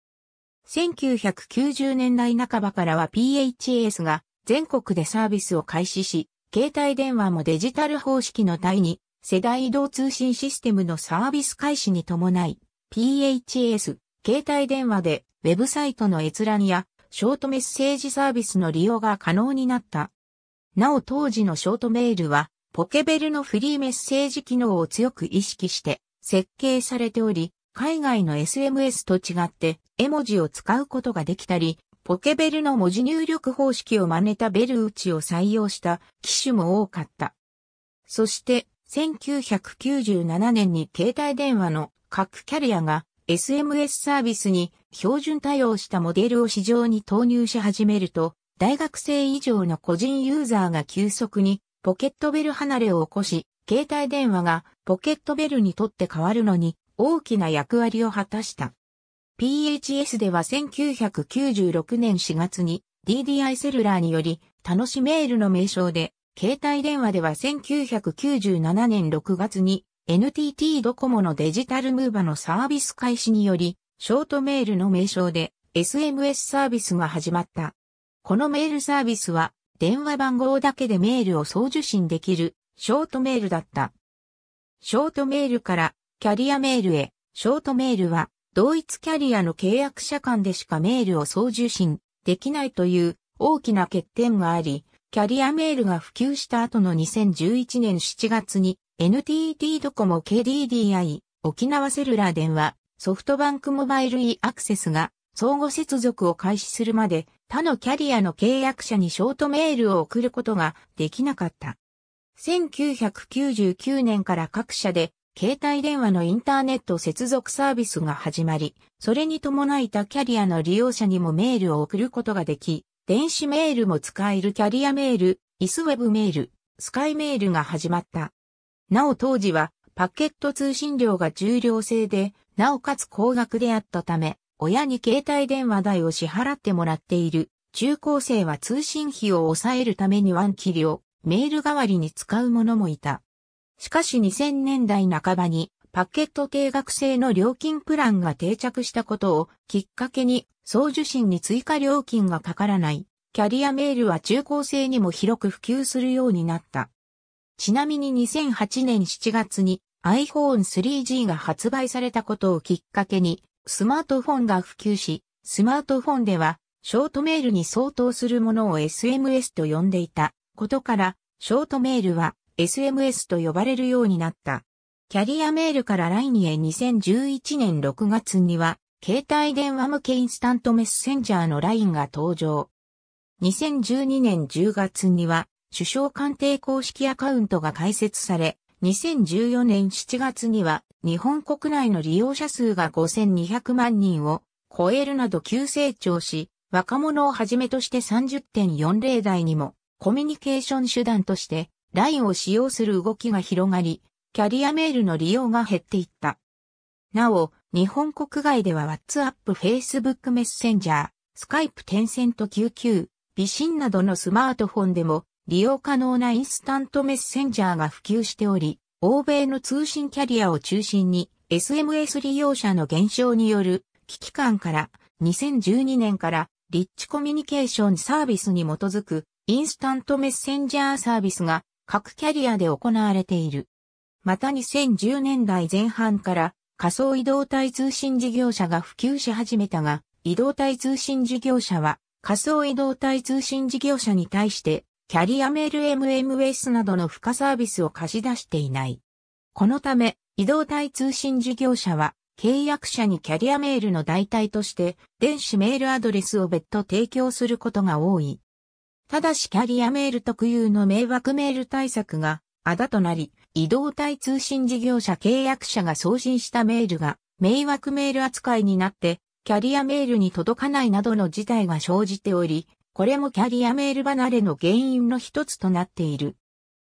1990年代半ばからは PHS が全国でサービスを開始し、携帯電話もデジタル方式の第2世代移動通信システムのサービス開始に伴い、PHS、携帯電話でウェブサイトの閲覧やショートメッセージサービスの利用が可能になった。なお当時のショートメールは、ポケベルのフリーメッセージ機能を強く意識して設計されており、海外の SMS と違って絵文字を使うことができたり、ポケベルの文字入力方式を真似たベル打ちを採用した機種も多かった。そして、1997年に携帯電話の各キャリアが SMS サービスに標準対応したモデルを市場に投入し始めると、大学生以上の個人ユーザーが急速にポケットベル離れを起こし、携帯電話がポケットベルにとって変わるのに大きな役割を果たした。PHS では1996年4月に DDI セルラーにより楽しメールの名称で、携帯電話では1997年6月に NTT ドコモのデジタルムーバのサービス開始により、ショートメールの名称で SMS サービスが始まった。このメールサービスは電話番号だけでメールを送受信できるショートメールだった。ショートメールからキャリアメールへ、ショートメールは同一キャリアの契約者間でしかメールを送受信できないという大きな欠点があり、キャリアメールが普及した後の2011年7月に NTT ドコモ KDDI 沖縄セルラー電話ソフトバンクモバイル e アクセスが相互接続を開始するまで他のキャリアの契約者にショートメールを送ることができなかった。1999年から各社で携帯電話のインターネット接続サービスが始まり、それに伴い他キャリアの利用者にもメールを送ることができ、電子メールも使えるキャリアメール、イスウェブメール、スカイメールが始まった。なお当時はパケット通信料が重量制で、なおかつ高額であったため、親に携帯電話代を支払ってもらっている中高生は通信費を抑えるためにワンキリをメール代わりに使う者もいた。しかし2000年代半ばにパッケット定額制の料金プランが定着したことをきっかけに送受信に追加料金がかからないキャリアメールは中高生にも広く普及するようになった。ちなみに2008年7月に iPhone 3G が発売されたことをきっかけにスマートフォンが普及し、スマートフォンではショートメールに相当するものを SMS と呼んでいたことから、ショートメールは SMS と呼ばれるようになった。キャリアメールから LINE へ2011年6月には、携帯電話向けインスタントメッセンジャーの LINE が登場。2012年10月には、首相官邸公式アカウントが開設され、2014年7月には、日本国内の利用者数が5200万人を超えるなど急成長し、若者をはじめとして 30.40 代にも、コミュニケーション手段として LINE を使用する動きが広がり、キャリアメールの利用が減っていった。なお、日本国外では WhatsApp、Facebook メッセンジャー、Skype、Tencent、QQ、微信などのスマートフォンでも利用可能なインスタントメッセンジャーが普及しており、欧米の通信キャリアを中心に SMS 利用者の減少による危機感から2012年からリッチコミュニケーションサービスに基づくインスタントメッセンジャーサービスが各キャリアで行われている。また2010年代前半から仮想移動体通信事業者が普及し始めたが、移動体通信事業者は仮想移動体通信事業者に対してキャリアメール MMS などの付加サービスを貸し出していない。このため移動体通信事業者は契約者にキャリアメールの代替として電子メールアドレスを別途提供することが多い。ただしキャリアメール特有の迷惑メール対策があだとなり、移動体通信事業者契約者が送信したメールが迷惑メール扱いになって、キャリアメールに届かないなどの事態が生じており、これもキャリアメール離れの原因の一つとなっている。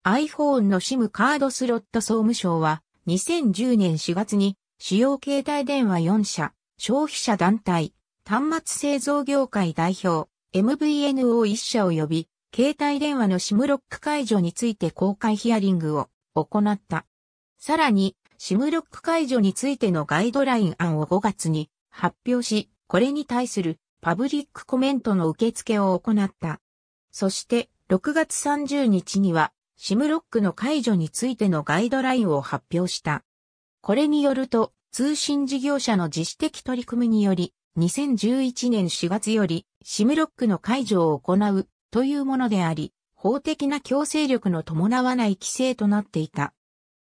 iPhone の SIM カードスロット総務省は、2010年4月に主要携帯電話4社、消費者団体、端末製造業界代表、MVNO1 社及び、携帯電話の SIM ロック解除について公開ヒアリングを行った。さらに、SIM ロック解除についてのガイドライン案を5月に発表し、これに対するパブリックコメントの受付を行った。そして、6月30日には、SIM ロックの解除についてのガイドラインを発表した。これによると、通信事業者の自主的取り組みにより、2011年4月より、SIM ロックの解除を行うというものであり、法的な強制力の伴わない規制となっていた。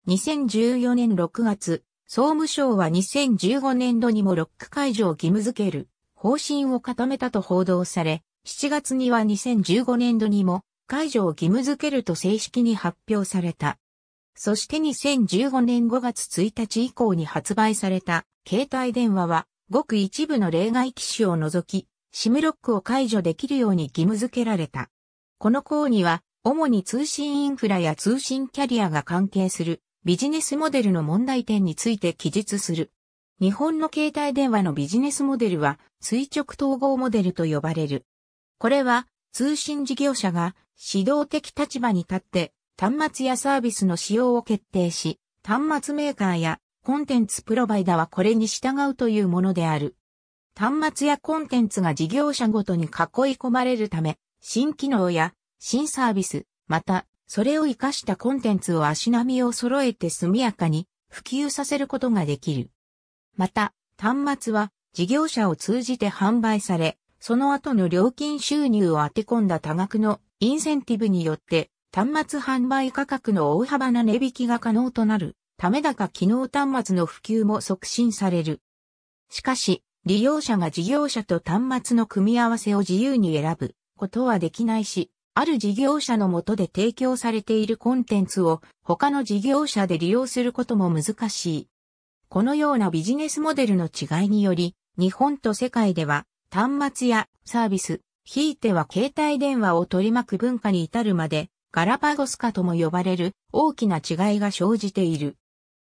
2014年6月、総務省は2015年度にもロック解除を義務付ける方針を固めたと報道され、7月には2015年度にも解除を義務付けると正式に発表された。そして2015年5月1日以降に発売された携帯電話は、ごく一部の例外機種を除き、SIM ロックを解除できるように義務付けられた。この項には、主に通信インフラや通信キャリアが関係するビジネスモデルの問題点について記述する。日本の携帯電話のビジネスモデルは垂直統合モデルと呼ばれる。これは通信事業者が指導的立場に立って端末やサービスの使用を決定し、端末メーカーやコンテンツプロバイダはこれに従うというものである。端末やコンテンツが事業者ごとに囲い込まれるため、新機能や新サービス、またそれを活かしたコンテンツを足並みを揃えて速やかに普及させることができる。また、端末は事業者を通じて販売され、その後の料金収入を当て込んだ多額のインセンティブによって端末販売価格の大幅な値引きが可能となるためだか機能端末の普及も促進される。しかし、利用者が事業者と端末の組み合わせを自由に選ぶことはできないし、ある事業者の下で提供されているコンテンツを他の事業者で利用することも難しい。このようなビジネスモデルの違いにより、日本と世界では端末やサービス、ひいては携帯電話を取り巻く文化に至るまでガラパゴス化とも呼ばれる大きな違いが生じている。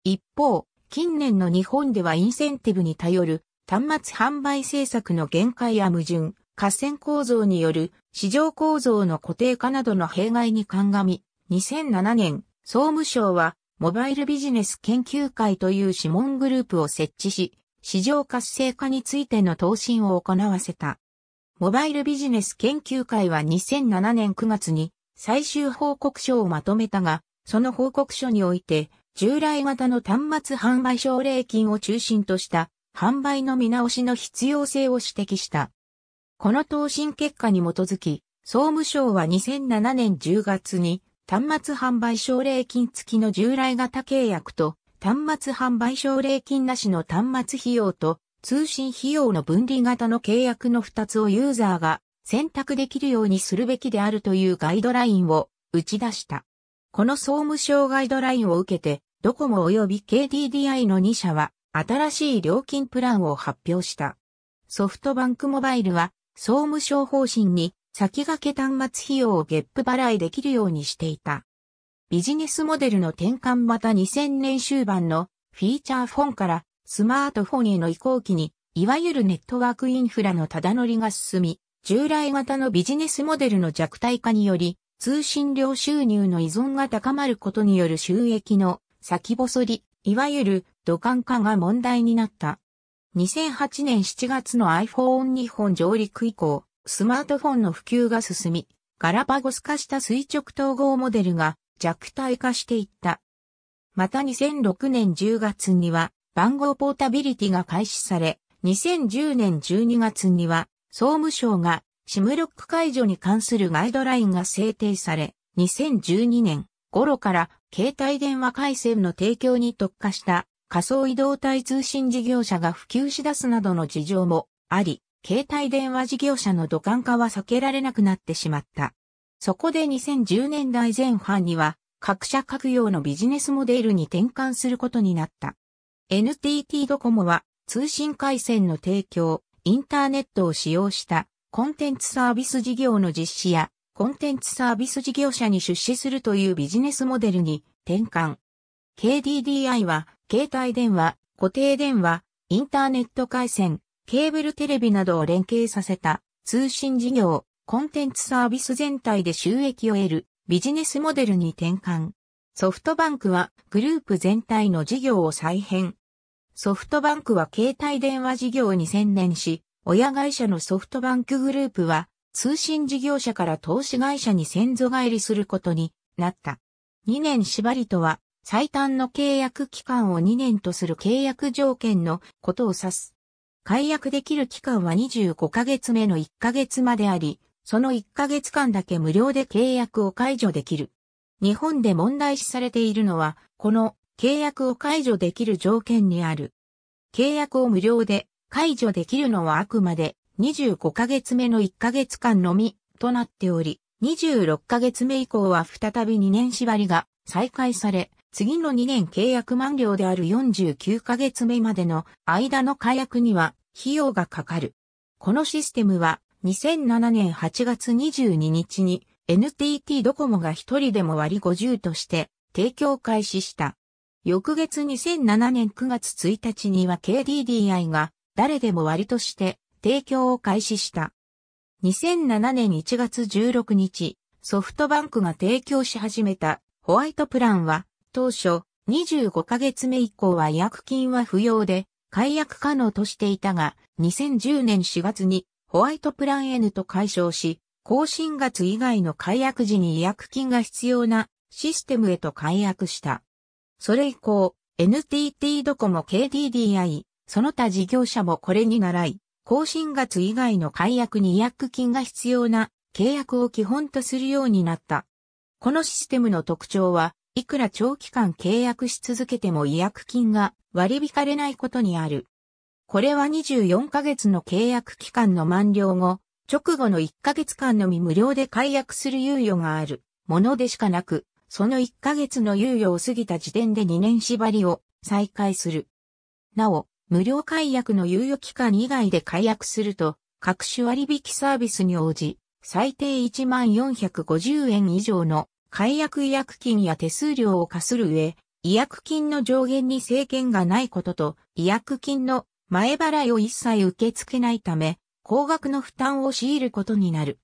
一方、近年の日本ではインセンティブに頼る端末販売政策の限界や矛盾、寡占構造による市場構造の固定化などの弊害に鑑み、2007年、総務省はモバイルビジネス研究会という諮問グループを設置し、市場活性化についての答申を行わせた。モバイルビジネス研究会は2007年9月に最終報告書をまとめたが、その報告書において、従来型の端末販売奨励金を中心とした販売の見直しの必要性を指摘した。この答申結果に基づき、総務省は2007年10月に端末販売奨励金付きの従来型契約と端末販売奨励金なしの端末費用と通信費用の分離型の契約の2つをユーザーが選択できるようにするべきであるというガイドラインを打ち出した。この総務省ガイドラインを受けて、ドコモ及び KDDI の2社は新しい料金プランを発表した。ソフトバンクモバイルは総務省方針に先駆け端末費用を月付払いできるようにしていた。ビジネスモデルの転換また2000年終盤のフィーチャーフォンからスマートフォンへの移行期に、いわゆるネットワークインフラのただ乗りが進み、従来型のビジネスモデルの弱体化により、通信料収入の依存が高まることによる収益の先細り、いわゆる土管化が問題になった。2008年7月の iPhone 日本上陸以降、スマートフォンの普及が進み、ガラパゴス化した垂直統合モデルが弱体化していった。また2006年10月には番号ポータビリティが開始され、2010年12月には総務省がSIMロック解除に関するガイドラインが制定され、2012年頃から携帯電話回線の提供に特化した仮想移動帯通信事業者が普及しだすなどの事情もあり、携帯電話事業者の土管化は避けられなくなってしまった。そこで2010年代前半には各社各用のビジネスモデルに転換することになった。NTT ドコモは通信回線の提供、インターネットを使用したコンテンツサービス事業の実施やコンテンツサービス事業者に出資するというビジネスモデルに転換。KDDI は携帯電話、固定電話、インターネット回線、ケーブルテレビなどを連携させた通信事業、コンテンツサービス全体で収益を得るビジネスモデルに転換。ソフトバンクはグループ全体の事業を再編。ソフトバンクは携帯電話事業に専念し、親会社のソフトバンクグループは通信事業者から投資会社に先祖返りすることになった。2年縛りとは最短の契約期間を2年とする契約条件のことを指す。解約できる期間は25ヶ月目の1ヶ月まであり、その1ヶ月間だけ無料で契約を解除できる。日本で問題視されているのは、この契約を解除できる条件にある。契約を無料で解除できるのはあくまで25ヶ月目の1ヶ月間のみとなっており、26ヶ月目以降は再び2年縛りが再開され、次の2年契約満了である49ヶ月目までの間の解約には費用がかかる。このシステムは2007年8月22日に NTT ドコモが一人でも割50として提供開始した。翌月2007年9月1日には KDDI が誰でも割として提供を開始した。2007年1月16日、ソフトバンクが提供し始めたホワイトプランは、当初25ヶ月目以降は違約金は不要で解約可能としていたが、2010年4月にホワイトプラン N と解消し、更新月以外の解約時に違約金が必要なシステムへと解約した。それ以降、NTT ドコモ KDDI、その他事業者もこれに倣い、更新月以外の解約に違約金が必要な契約を基本とするようになった。このシステムの特徴は、いくら長期間契約し続けても違約金が割り引かれないことにある。これは24ヶ月の契約期間の満了後、直後の1ヶ月間のみ無料で解約する猶予があるものでしかなく、その1ヶ月の猶予を過ぎた時点で2年縛りを再開する。なお、無料解約の猶予期間以外で解約すると、各種割引サービスに応じ、最低1450円以上の解約違約金や手数料を課する上、違約金の上限に制限がないことと、違約金の前払いを一切受け付けないため、高額の負担を強いることになる。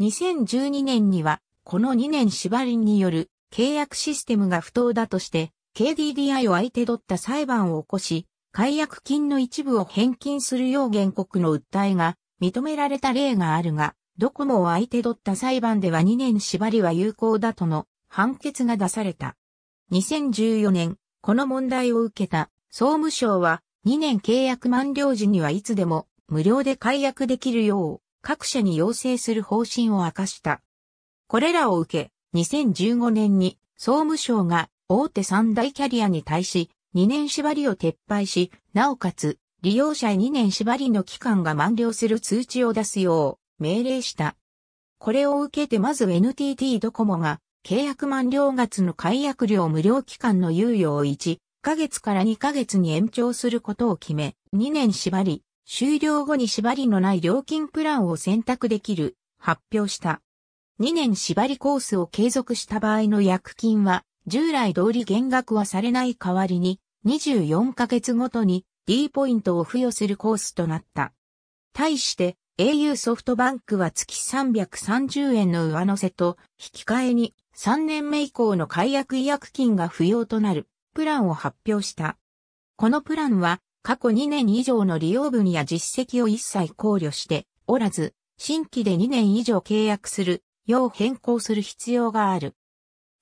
2012年には、この2年縛りによる契約システムが不当だとして、KDDI を相手取った裁判を起こし、解約金の一部を返金するよう原告の訴えが認められた例があるが、ドコモを相手取った裁判では2年縛りは有効だとの判決が出された。2014年、この問題を受けた総務省は2年契約満了時にはいつでも無料で解約できるよう各社に要請する方針を明かした。これらを受け、2015年に総務省が大手3大キャリアに対し2年縛りを撤廃し、なおかつ利用者へ2年縛りの期間が満了する通知を出すよう命令した。これを受けてまず NTT ドコモが契約満了月の解約料無料期間の猶予を1ヶ月から2ヶ月に延長することを決め、2年縛り、終了後に縛りのない料金プランを選択できる、発表した。2年縛りコースを継続した場合の約金は、従来通り減額はされない代わりに、24ヶ月ごとに D ポイントを付与するコースとなった。対して、au ソフトバンクは月330円の上乗せと、引き換えに3年目以降の解約違約金が不要となる、プランを発表した。このプランは、過去2年以上の利用分や実績を一切考慮しておらず、新規で2年以上契約するよう変更する必要がある。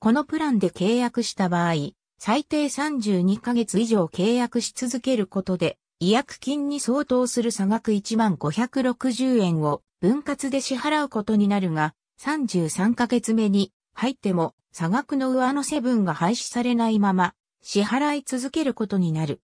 このプランで契約した場合、最低32ヶ月以上契約し続けることで、違約金に相当する差額1万560円を分割で支払うことになるが、33ヶ月目に入っても差額の上乗せ分が廃止されないまま支払い続けることになる。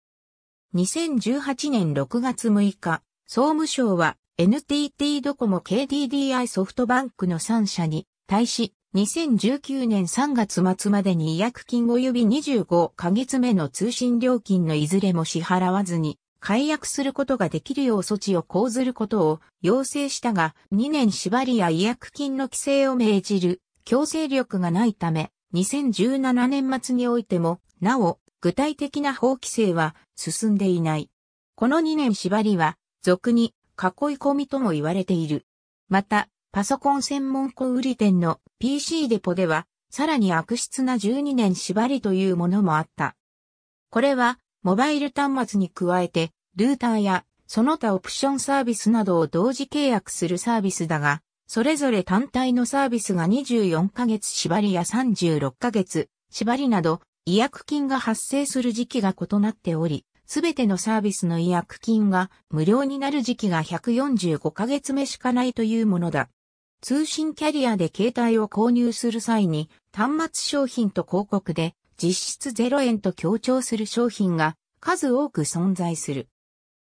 2018年6月6日、総務省は NTT ドコモ KDDI ソフトバンクの3社に対し2019年3月末までに違約金及び25ヶ月目の通信料金のいずれも支払わずに解約することができるよう措置を講ずることを要請したが2年縛りや違約金の規制を命じる強制力がないため2017年末においてもなお具体的な法規制は進んでいない。この2年縛りは、俗に囲い込みとも言われている。また、パソコン専門小売店の PC デポでは、さらに悪質な12年縛りというものもあった。これは、モバイル端末に加えて、ルーターやその他オプションサービスなどを同時契約するサービスだが、それぞれ単体のサービスが24ヶ月縛りや36ヶ月縛りなど、違約金が発生する時期が異なっており、すべてのサービスの違約金が無料になる時期が145ヶ月目しかないというものだ。通信キャリアで携帯を購入する際に、端末商品と広告で実質0円と強調する商品が数多く存在する。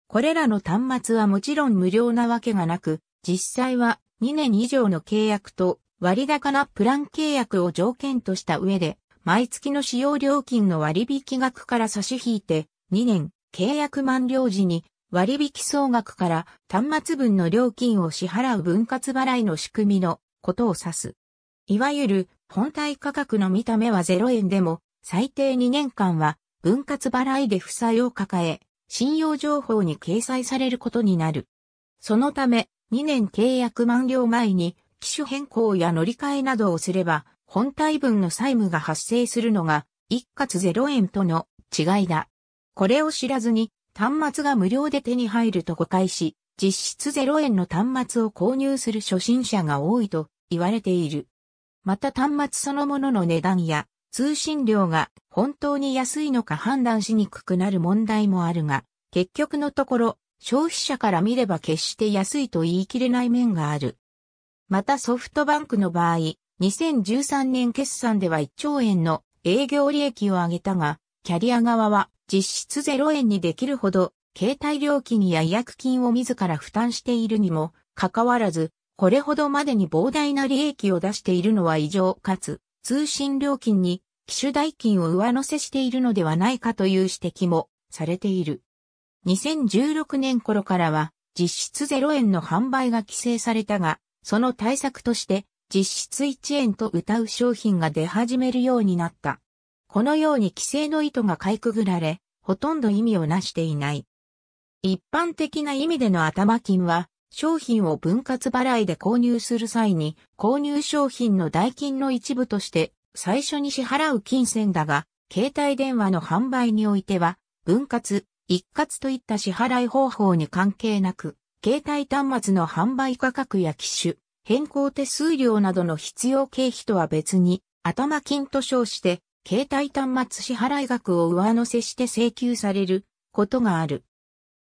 これらの端末はもちろん無料なわけがなく、実際は2年以上の契約と割高なプラン契約を条件とした上で、毎月の使用料金の割引額から差し引いて、2年契約満了時に割引総額から端末分の料金を支払う分割払いの仕組みのことを指す。いわゆる本体価格の見た目は0円でも、最低2年間は分割払いで負債を抱え、信用情報に掲載されることになる。そのため、2年契約満了前に機種変更や乗り換えなどをすれば、本体分の債務が発生するのが一括0円との違いだ。これを知らずに端末が無料で手に入ると誤解し、実質0円の端末を購入する初心者が多いと言われている。また端末そのものの値段や通信量が本当に安いのか判断しにくくなる問題もあるが、結局のところ消費者から見れば決して安いと言い切れない面がある。またソフトバンクの場合、2013年決算では1兆円の営業利益を上げたが、キャリア側は実質0円にできるほど、携帯料金や違約金を自ら負担しているにもかかわらず、これほどまでに膨大な利益を出しているのは異常かつ、通信料金に機種代金を上乗せしているのではないかという指摘もされている。2016年頃からは実質0円の販売が規制されたが、その対策として、実質1円と謳う商品が出始めるようになった。このように規制の意図がかいくぐられ、ほとんど意味をなしていない。一般的な意味での頭金は、商品を分割払いで購入する際に、購入商品の代金の一部として最初に支払う金銭だが、携帯電話の販売においては、分割、一括といった支払い方法に関係なく、携帯端末の販売価格や機種、変更手数料などの必要経費とは別に、頭金と称して、携帯端末支払額を上乗せして請求されることがある。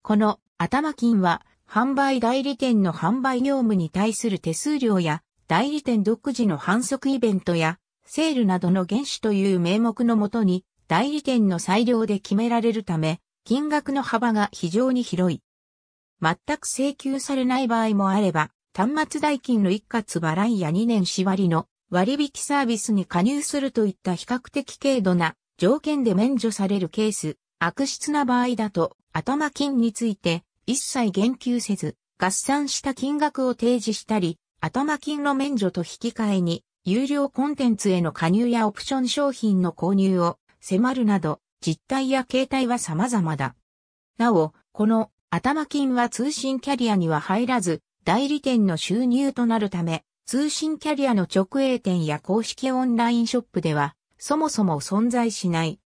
この頭金は、販売代理店の販売業務に対する手数料や、代理店独自の販促イベントや、セールなどの原資という名目のもとに、代理店の裁量で決められるため、金額の幅が非常に広い。全く請求されない場合もあれば、端末代金の一括払いや2年4割の割引サービスに加入するといった比較的軽度な条件で免除されるケース、悪質な場合だと頭金について一切言及せず合算した金額を提示したり、頭金の免除と引き換えに有料コンテンツへの加入やオプション商品の購入を迫るなど実態や形態は様々だ。なお、この頭金は通信キャリアには入らず、代理店の収入となるため、通信キャリアの直営店や公式オンラインショップでは、そもそも存在しない。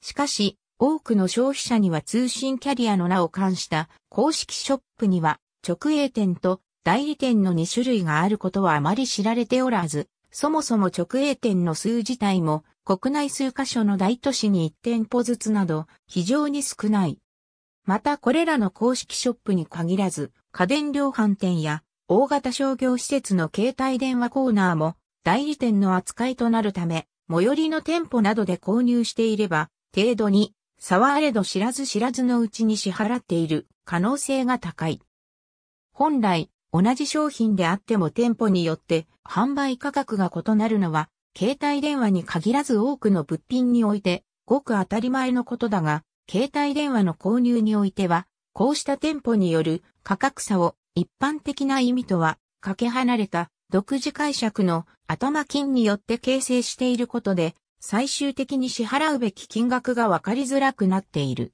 しかし、多くの消費者には通信キャリアの名を冠した公式ショップには、直営店と代理店の2種類があることはあまり知られておらず、そもそも直営店の数自体も、国内数カ所の大都市に1店舗ずつなど、非常に少ない。またこれらの公式ショップに限らず、家電量販店や大型商業施設の携帯電話コーナーも代理店の扱いとなるため、最寄りの店舗などで購入していれば、程度に差はあれど知らず知らずのうちに支払っている可能性が高い。本来、同じ商品であっても店舗によって販売価格が異なるのは、携帯電話に限らず多くの物品において、ごく当たり前のことだが、携帯電話の購入においては、こうした店舗による価格差を一般的な意味とはかけ離れた独自解釈の頭金によって形成していることで最終的に支払うべき金額が分かりづらくなっている。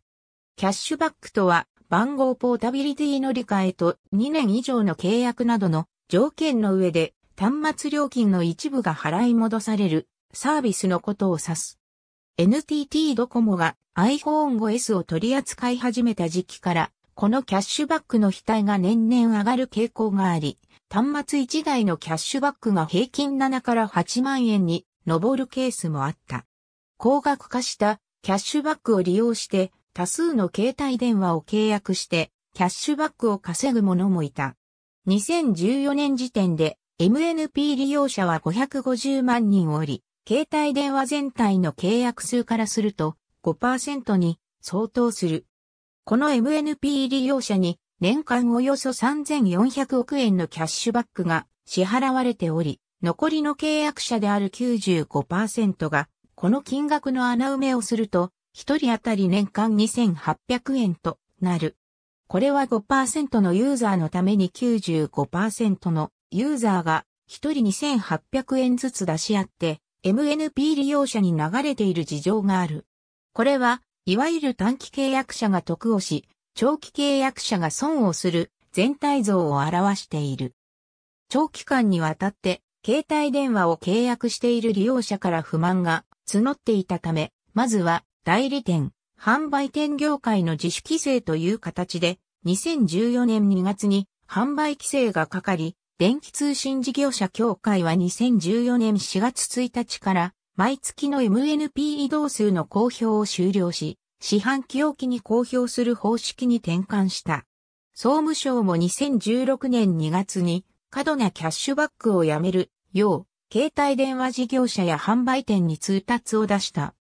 キャッシュバックとは番号ポータビリティの理解と2年以上の契約などの条件の上で端末料金の一部が払い戻されるサービスのことを指す。NTT ドコモが iPhone5S を取り扱い始めた時期から、このキャッシュバックの比率が年々上がる傾向があり、端末1台のキャッシュバックが平均7から8万円に上るケースもあった。高額化したキャッシュバックを利用して、多数の携帯電話を契約して、キャッシュバックを稼ぐ者もいた。2014年時点で MNP 利用者は550万人おり、携帯電話全体の契約数からすると 5% に相当する。この MNP 利用者に年間およそ3400億円のキャッシュバックが支払われており、残りの契約者である 95% がこの金額の穴埋めをすると1人当たり年間2800円となる。これは 5% のユーザーのために 95% のユーザーが1人2800円ずつ出し合って、MNP 利用者に流れている事情がある。これは、いわゆる短期契約者が得をし、長期契約者が損をする全体像を表している。長期間にわたって、携帯電話を契約している利用者から不満が募っていたため、まずは代理店、販売店業界の自主規制という形で、2014年2月に販売規制がかかり、電気通信事業者協会は2014年4月1日から毎月の MNP 移動数の公表を終了し、四半期おきに公表する方式に転換した。総務省も2016年2月に過度なキャッシュバックをやめるよう、携帯電話事業者や販売店に通達を出した。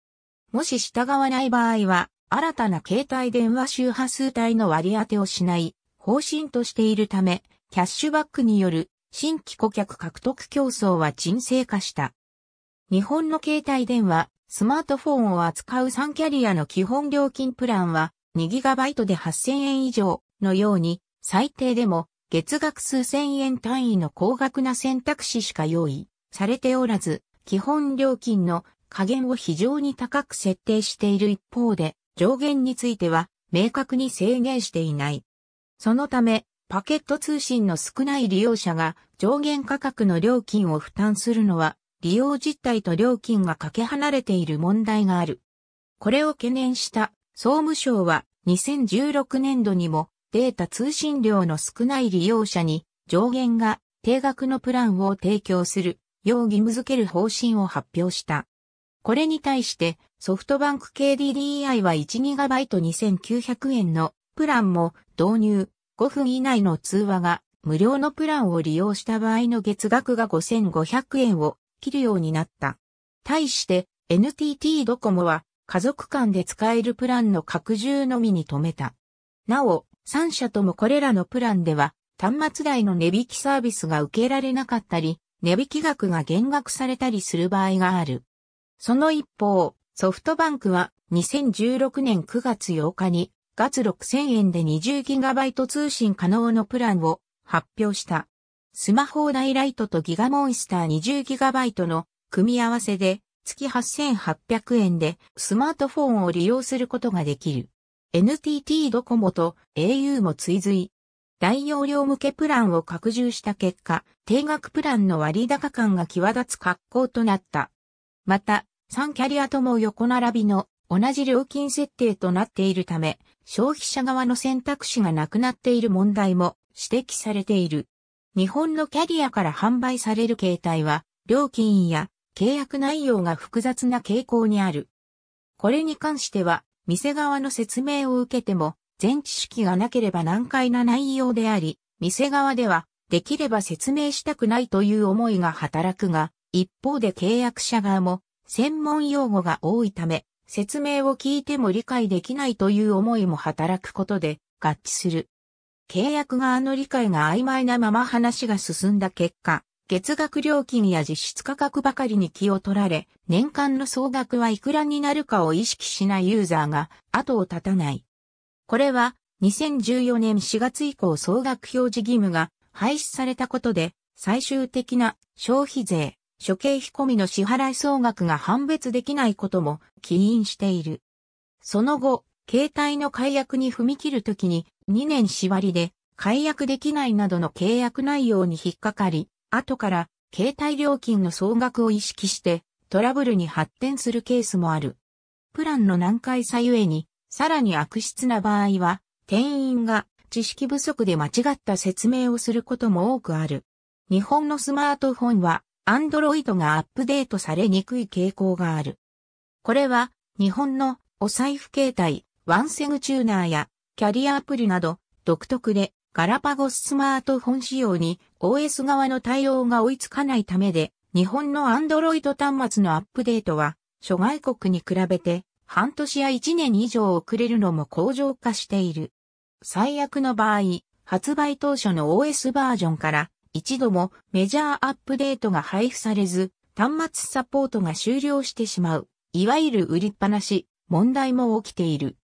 もし従わない場合は、新たな携帯電話周波数帯の割り当てをしない方針としているため、キャッシュバックによる新規顧客獲得競争は沈静化した。日本の携帯電話、スマートフォンを扱う3キャリアの基本料金プランは 2GB で8000円以上のように最低でも月額数千円単位の高額な選択肢しか用意されておらず、基本料金の下限を非常に高く設定している一方で、上限については明確に制限していない。そのため、パケット通信の少ない利用者が上限価格の料金を負担するのは利用実態と料金がかけ離れている問題がある。これを懸念した総務省は2016年度にもデータ通信量の少ない利用者に上限が定額のプランを提供するよう義務付ける方針を発表した。これに対してソフトバンク KDDI は 1GB2900 円のプランも導入5分以内の通話が無料のプランを利用した場合の月額が5500円を切るようになった。対して NTT ドコモは家族間で使えるプランの拡充のみに止めた。なお、3社ともこれらのプランでは端末代の値引きサービスが受けられなかったり、値引き額が減額されたりする場合がある。その一方、ソフトバンクは2016年9月8日に月6000円で 20GB 通信可能のプランを発表した。スマホダイライトとギガモンスター 20GB の組み合わせで月8800円でスマートフォンを利用することができる。NTT ドコモと au も追随。大容量向けプランを拡充した結果、定額プランの割高感が際立つ格好となった。また、3キャリアとも横並びの同じ料金設定となっているため、消費者側の選択肢がなくなっている問題も指摘されている。日本のキャリアから販売される携帯は、料金や契約内容が複雑な傾向にある。これに関しては、店側の説明を受けても、前知識がなければ難解な内容であり、店側では、できれば説明したくないという思いが働くが、一方で契約者側も、専門用語が多いため、説明を聞いても理解できないという思いも働くことで合致する。契約側の理解が曖昧なまま話が進んだ結果、月額料金や実質価格ばかりに気を取られ、年間の総額はいくらになるかを意識しないユーザーが後を絶たない。これは2014年4月以降総額表示義務が廃止されたことで、最終的な消費税、諸経費込みの支払い総額が判別できないことも起因している。その後、携帯の解約に踏み切るときに2年縛りで解約できないなどの契約内容に引っかかり、後から携帯料金の総額を意識してトラブルに発展するケースもある。プランの難解さゆえに、さらに悪質な場合は、店員が知識不足で間違った説明をすることも多くある。日本のスマートフォンは、Android がアップデートされにくい傾向がある。これは、日本のお財布携帯、ワンセグチューナーやキャリアアプリなど独特でガラパゴススマートフォン仕様に OS 側の対応が追いつかないためで日本の Android 端末のアップデートは諸外国に比べて半年や1年以上遅れるのも恒常化している。最悪の場合、発売当初の OS バージョンから一度もメジャーアップデートが配布されず端末サポートが終了してしまう。いわゆる売りっぱなし問題も起きている。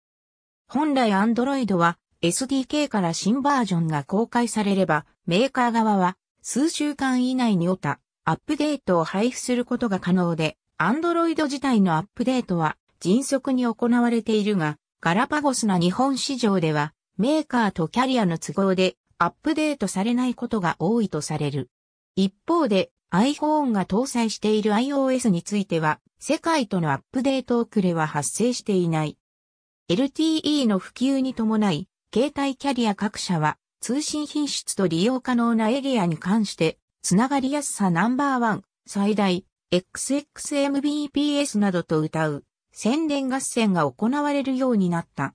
本来 Android は SDK から新バージョンが公開されればメーカー側は数週間以内にオタアップデートを配布することが可能で Android 自体のアップデートは迅速に行われているがガラパゴスな日本市場ではメーカーとキャリアの都合でアップデートされないことが多いとされる。一方で iPhone が搭載している iOS については世界とのアップデート遅れは発生していない。LTE の普及に伴い、携帯キャリア各社は通信品質と利用可能なエリアに関して、つながりやすさナンバーワン、最大、XXMBps などと謳う宣伝合戦が行われるようになった。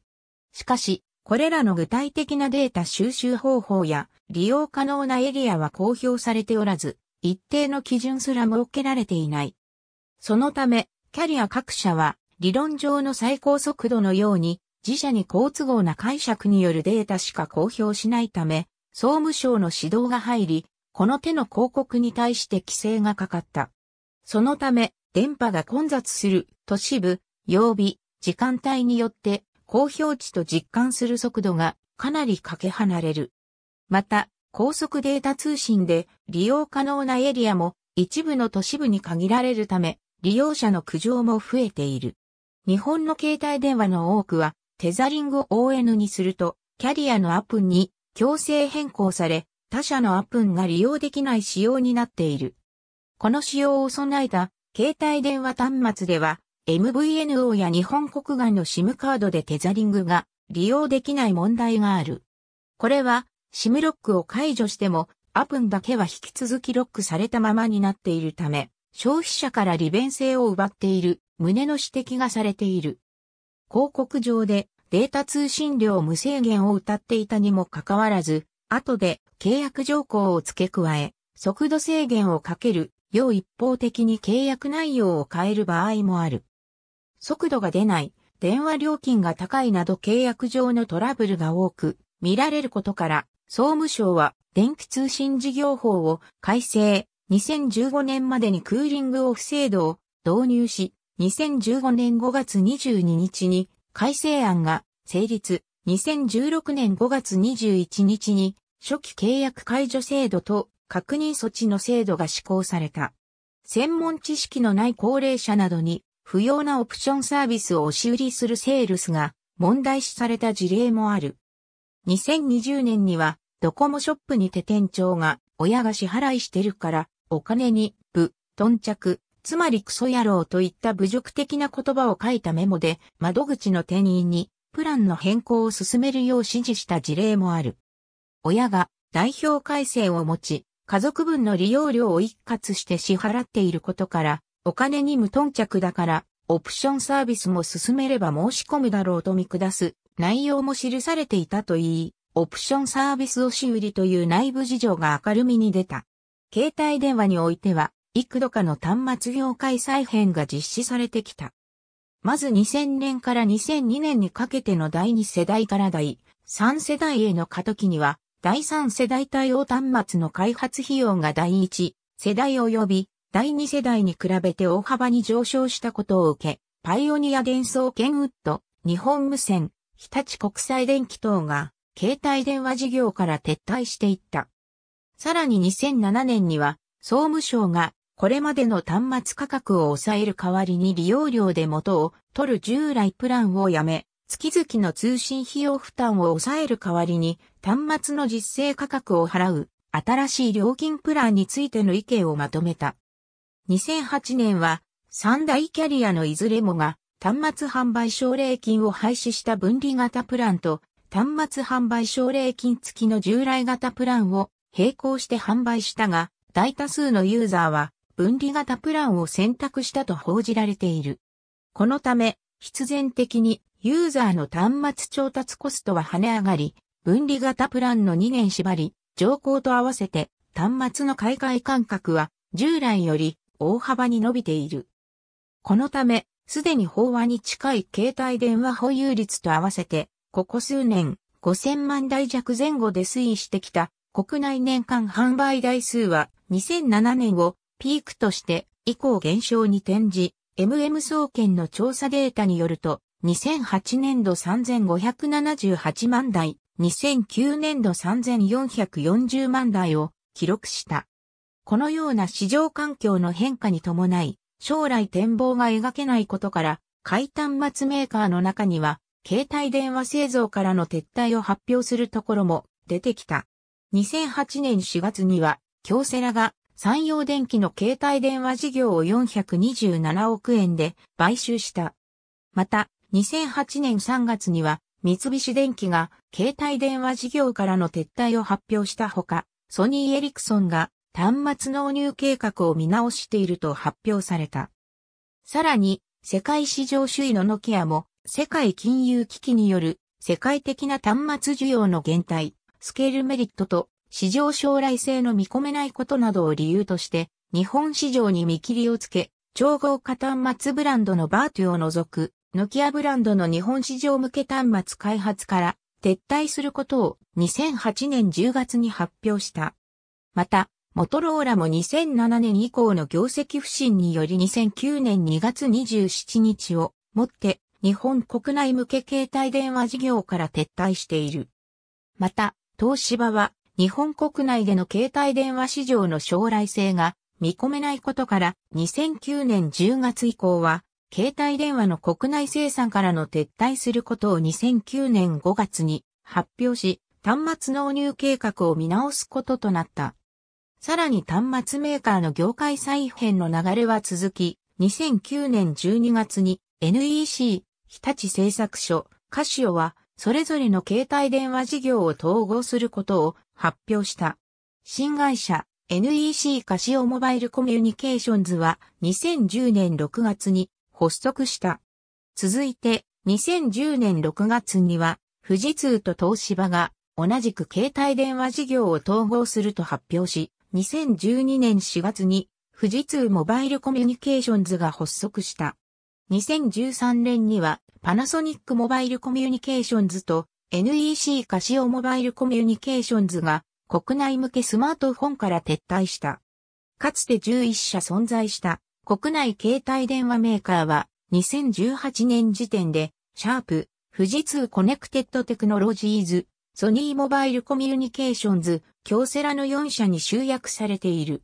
しかし、これらの具体的なデータ収集方法や利用可能なエリアは公表されておらず、一定の基準すら設けられていない。そのため、キャリア各社は、理論上の最高速度のように自社に好都合な解釈によるデータしか公表しないため、総務省の指導が入り、この手の広告に対して規制がかかった。そのため、電波が混雑する都市部、曜日、時間帯によって公表値と実感する速度がかなりかけ離れる。また、高速データ通信で利用可能なエリアも一部の都市部に限られるため、利用者の苦情も増えている。日本の携帯電話の多くは、テザリングを ON にすると、キャリアのアプンに強制変更され、他社のアプンが利用できない仕様になっている。この仕様を備えた携帯電話端末では、MVNO や日本国外の SIM カードでテザリングが利用できない問題がある。これは SIM ロックを解除してもアプンだけは引き続きロックされたままになっているため、消費者から利便性を奪っている旨の指摘がされている。広告上でデータ通信量無制限を謳っていたにもかかわらず、後で契約条項を付け加え、速度制限をかけるよう一方的に契約内容を変える場合もある。速度が出ない、電話料金が高いなど契約上のトラブルが多く見られることから、総務省は電気通信事業法を改正、2015年までにクーリングオフ制度を導入し、2015年5月22日に改正案が成立、2016年5月21日に初期契約解除制度と確認措置の制度が施行された。専門知識のない高齢者などに不要なオプションサービスを押し売りするセールスが問題視された事例もある。2020年にはドコモショップにて店長が親が支払いしてるからお金に頓着、つまりクソ野郎といった侮辱的な言葉を書いたメモで窓口の店員にプランの変更を進めるよう指示した事例もある。親が代表回線を持ち、家族分の利用料を一括して支払っていることから、お金に無頓着だから、オプションサービスも進めれば申し込むだろうと見下す内容も記されていたと言い、オプションサービス押し売りという内部事情が明るみに出た。携帯電話においては、幾度かの端末業界再編が実施されてきた。まず2000年から2002年にかけての第2世代から第3世代への過渡期には、第3世代対応端末の開発費用が第1世代及び第2世代に比べて大幅に上昇したことを受け、パイオニア電装ケンウッド、日本無線、日立国際電機等が携帯電話事業から撤退していった。さらに2007年には総務省がこれまでの端末価格を抑える代わりに利用料で元を取る従来プランをやめ、月々の通信費用負担を抑える代わりに端末の実勢価格を払う新しい料金プランについての意見をまとめた。2008年は3大キャリアのいずれもが端末販売奨励金を廃止した分離型プランと端末販売奨励金付きの従来型プランを並行して販売したが、大多数のユーザーは分離型プランを選択したと報じられている。このため必然的にユーザーの端末調達コストは跳ね上がり、分離型プランの2年縛り、条項と合わせて端末の買い替え間隔は従来より大幅に伸びている。このため、すでに飽和に近い携帯電話保有率と合わせて、ここ数年5000万台弱前後で推移してきた国内年間販売台数は2007年をピークとして以降減少に転じ、MM 総研の調査データによると、2008年度3578万台、2009年度3440万台を記録した。このような市場環境の変化に伴い、将来展望が描けないことから、買い端末メーカーの中には、携帯電話製造からの撤退を発表するところも出てきた。2008年4月には、京セラが三洋電機の携帯電話事業を427億円で買収した。また、2008年3月には三菱電機が携帯電話事業からの撤退を発表したほか、ソニー・エリクソンが端末納入計画を見直していると発表された。さらに、世界市場首位のノキアも世界金融危機による世界的な端末需要の減退、スケールメリットと市場将来性の見込めないことなどを理由として、日本市場に見切りをつけ、調合化端末ブランドのバートゥを除く、ノキアブランドの日本市場向け端末開発から撤退することを2008年10月に発表した。また、モトローラも2007年以降の業績不振により2009年2月27日をもって日本国内向け携帯電話事業から撤退している。また、東芝は日本国内での携帯電話市場の将来性が見込めないことから2009年10月以降は携帯電話の国内生産からの撤退することを2009年5月に発表し、端末納入計画を見直すこととなった。さらに端末メーカーの業界再編の流れは続き、2009年12月に NEC、日立製作所、カシオはそれぞれの携帯電話事業を統合することを発表した。新会社 NEC カシオモバイルコミュニケーションズは2010年6月に発足した。続いて2010年6月には富士通と東芝が同じく携帯電話事業を統合すると発表し、2012年4月に富士通モバイルコミュニケーションズが発足した。2013年にはパナソニックモバイルコミュニケーションズと NEC カシオモバイルコミュニケーションズが国内向けスマートフォンから撤退した。かつて11社存在した国内携帯電話メーカーは2018年時点でシャープ、富士通コネクテッドテクノロジーズ、ソニーモバイルコミュニケーションズ、京セラの4社に集約されている。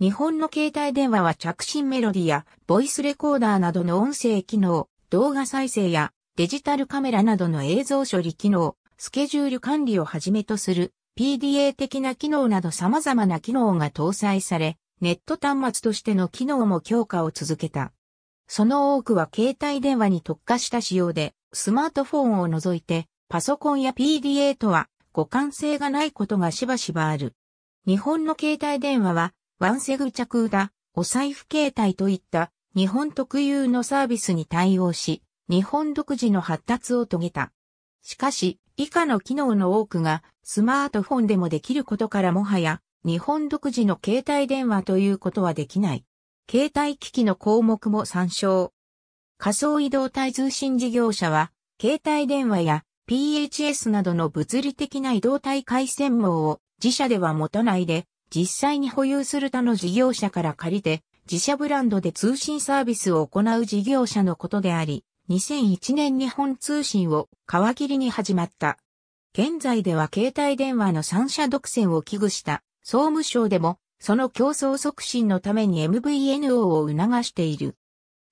日本の携帯電話は着信メロディやボイスレコーダーなどの音声機能、動画再生やデジタルカメラなどの映像処理機能、スケジュール管理をはじめとする PDA 的な機能など様々な機能が搭載され、ネット端末としての機能も強化を続けた。その多くは携帯電話に特化した仕様で、スマートフォンを除いてパソコンや PDA とは互換性がないことがしばしばある。日本の携帯電話はワンセグ着だ、お財布携帯といった日本特有のサービスに対応し、日本独自の発達を遂げた。しかし、以下の機能の多くがスマートフォンでもできることからもはや日本独自の携帯電話ということはできない。携帯機器の項目も参照。仮想移動体通信事業者は、携帯電話や PHS などの物理的な移動体回線網を自社では持たないで、実際に保有する他の事業者から借りて、自社ブランドで通信サービスを行う事業者のことであり、2001年日本通信を皮切りに始まった。現在では携帯電話の3社独占を危惧した総務省でも、その競争促進のために MVNO を促している。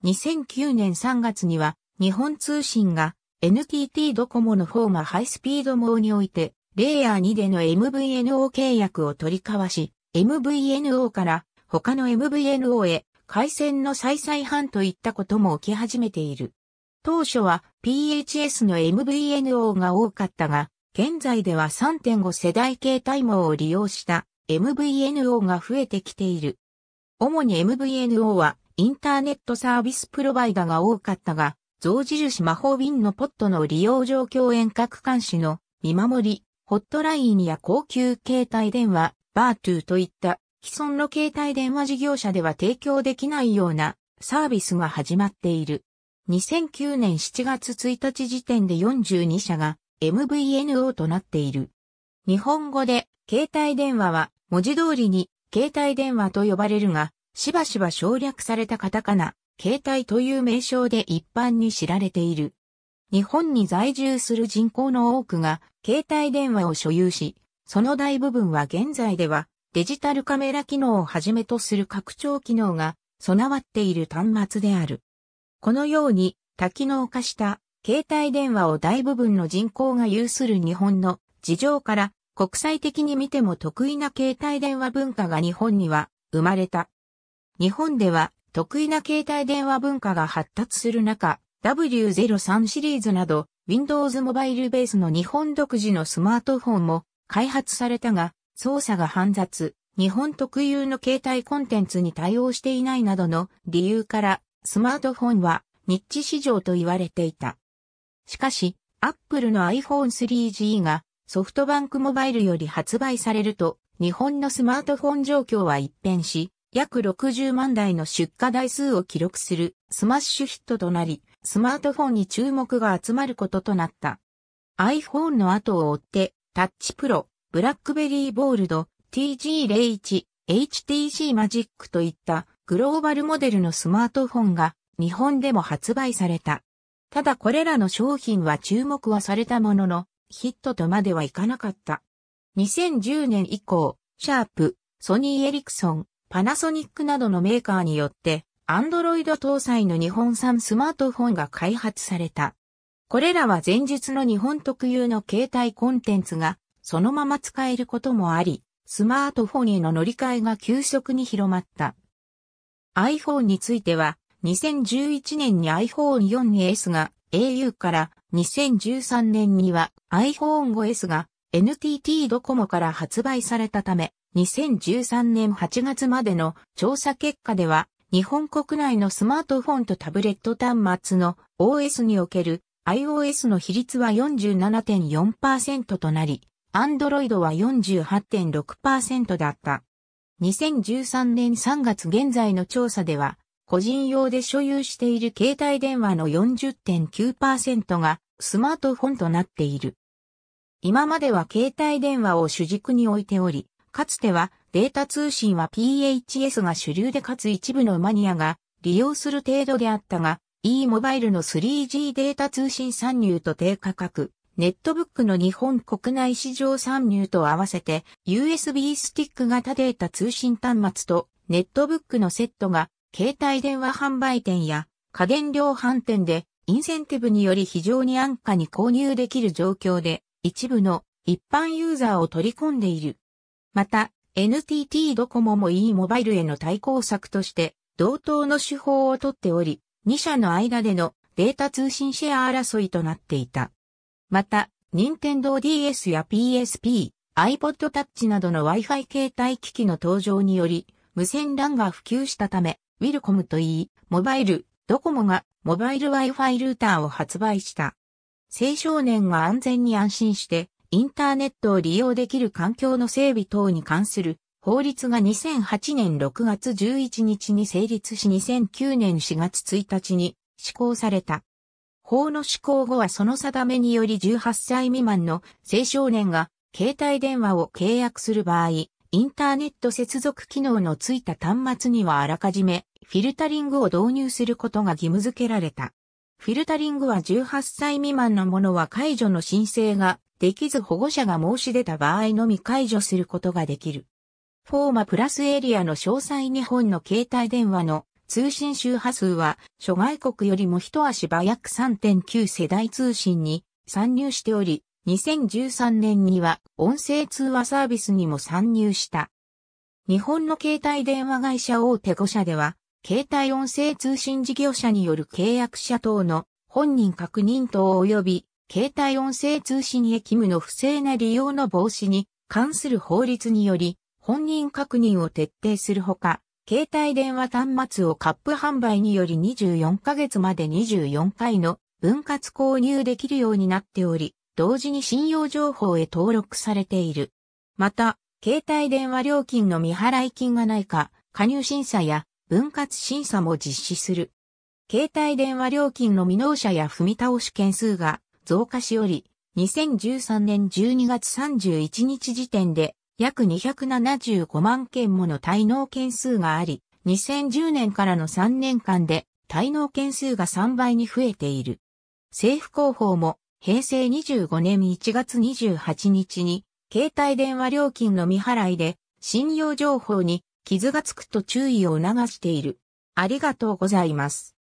2009年3月には日本通信が NTT ドコモのフォーマハイスピード網においてレイヤー2での MVNO 契約を取り交わし MVNO から他の MVNO へ回線の再々販といったことも起き始めている。当初は PHS の MVNO が多かったが現在では 3.5 世代携帯網を利用した MVNO が増えてきている。主に MVNO はインターネットサービスプロバイダが多かったが、象印魔法瓶のポットの利用状況遠隔監視の見守り、ホットラインや高級携帯電話、バートゥーといった既存の携帯電話事業者では提供できないようなサービスが始まっている。2009年7月1日時点で42社が MVNO となっている。日本語で携帯電話は文字通りに携帯電話と呼ばれるが、しばしば省略されたカタカナ、携帯という名称で一般に知られている。日本に在住する人口の多くが携帯電話を所有し、その大部分は現在ではデジタルカメラ機能をはじめとする拡張機能が備わっている端末である。このように多機能化した携帯電話を大部分の人口が有する日本の事情から国際的に見ても得意な携帯電話文化が日本には生まれた。日本では得意な携帯電話文化が発達する中、W03 シリーズなど Windows モバイルベースの日本独自のスマートフォンも開発されたが、操作が煩雑、日本特有の携帯コンテンツに対応していないなどの理由から、スマートフォンはニッチ市場と言われていた。しかし、Apple の iPhone3G がソフトバンクモバイルより発売されると、日本のスマートフォン状況は一変し、約60万台の出荷台数を記録するスマッシュヒットとなり、スマートフォンに注目が集まることとなった。iPhone の後を追って、Touch Pro、BlackBerry Bold、TG01、HTC Magic といったグローバルモデルのスマートフォンが日本でも発売された。ただこれらの商品は注目はされたものの、ヒットとまではいかなかった。2010年以降、シャープ、ソニーエリクソン、パナソニックなどのメーカーによって、Android 搭載の日本産スマートフォンが開発された。これらは前述の日本特有の携帯コンテンツがそのまま使えることもあり、スマートフォンへの乗り換えが急速に広まった。iPhone については、2011年に iPhone4S が au から、2013年には iPhone5S が NTT ドコモから発売されたため、2013年8月までの調査結果では、日本国内のスマートフォンとタブレット端末の OS における iOS の比率は 47.4% となり、Android は 48.6% だった。2013年3月現在の調査では、個人用で所有している携帯電話の 40.9% がスマートフォンとなっている。今までは携帯電話を主軸に置いており、かつてはデータ通信は PHS が主流でかつ一部のマニアが利用する程度であったが、e モバイルの 3G データ通信参入と低価格、ネットブックの日本国内市場参入と合わせて USB スティック型データ通信端末とネットブックのセットが携帯電話販売店や家電量販店でインセンティブにより非常に安価に購入できる状況で一部の一般ユーザーを取り込んでいる。また NTT ドコモも e モバイルへの対抗策として同等の手法をとっており、2社の間でのデータ通信シェア争いとなっていた。また、任天堂 DS や PSP、iPod Touch などの Wi-Fi 携帯機器の登場により無線LANが普及したため、ウィルコムと e モバイル、ドコモがモバイル Wi-Fi ルーターを発売した。青少年が安全に安心してインターネットを利用できる環境の整備等に関する法律が2008年6月11日に成立し2009年4月1日に施行された。法の施行後はその定めにより18歳未満の青少年が携帯電話を契約する場合、インターネット接続機能のついた端末にはあらかじめフィルタリングを導入することが義務付けられた。フィルタリングは18歳未満のものは解除の申請ができず保護者が申し出た場合のみ解除することができる。フォーマプラスエリアの詳細日本の携帯電話の通信周波数は諸外国よりも一足早く 3.9 世代通信に参入しており、2013年には音声通話サービスにも参入した。日本の携帯電話会社大手5社では、携帯音声通信事業者による契約者等の本人確認等及び携帯音声通信へ義務の不正な利用の防止に関する法律により本人確認を徹底するほか、携帯電話端末をカップ販売により24ヶ月まで24回の分割購入できるようになっており、同時に信用情報へ登録されている。また、携帯電話料金の未払金がないか、加入審査や分割審査も実施する。携帯電話料金の未納者や踏み倒し件数が増加しおり、2013年12月31日時点で約275万件もの滞納件数があり、2010年からの3年間で滞納件数が3倍に増えている。政府広報も、平成25年1月28日に、携帯電話料金の未払いで、信用情報に傷がつくと注意を促している。ありがとうございます。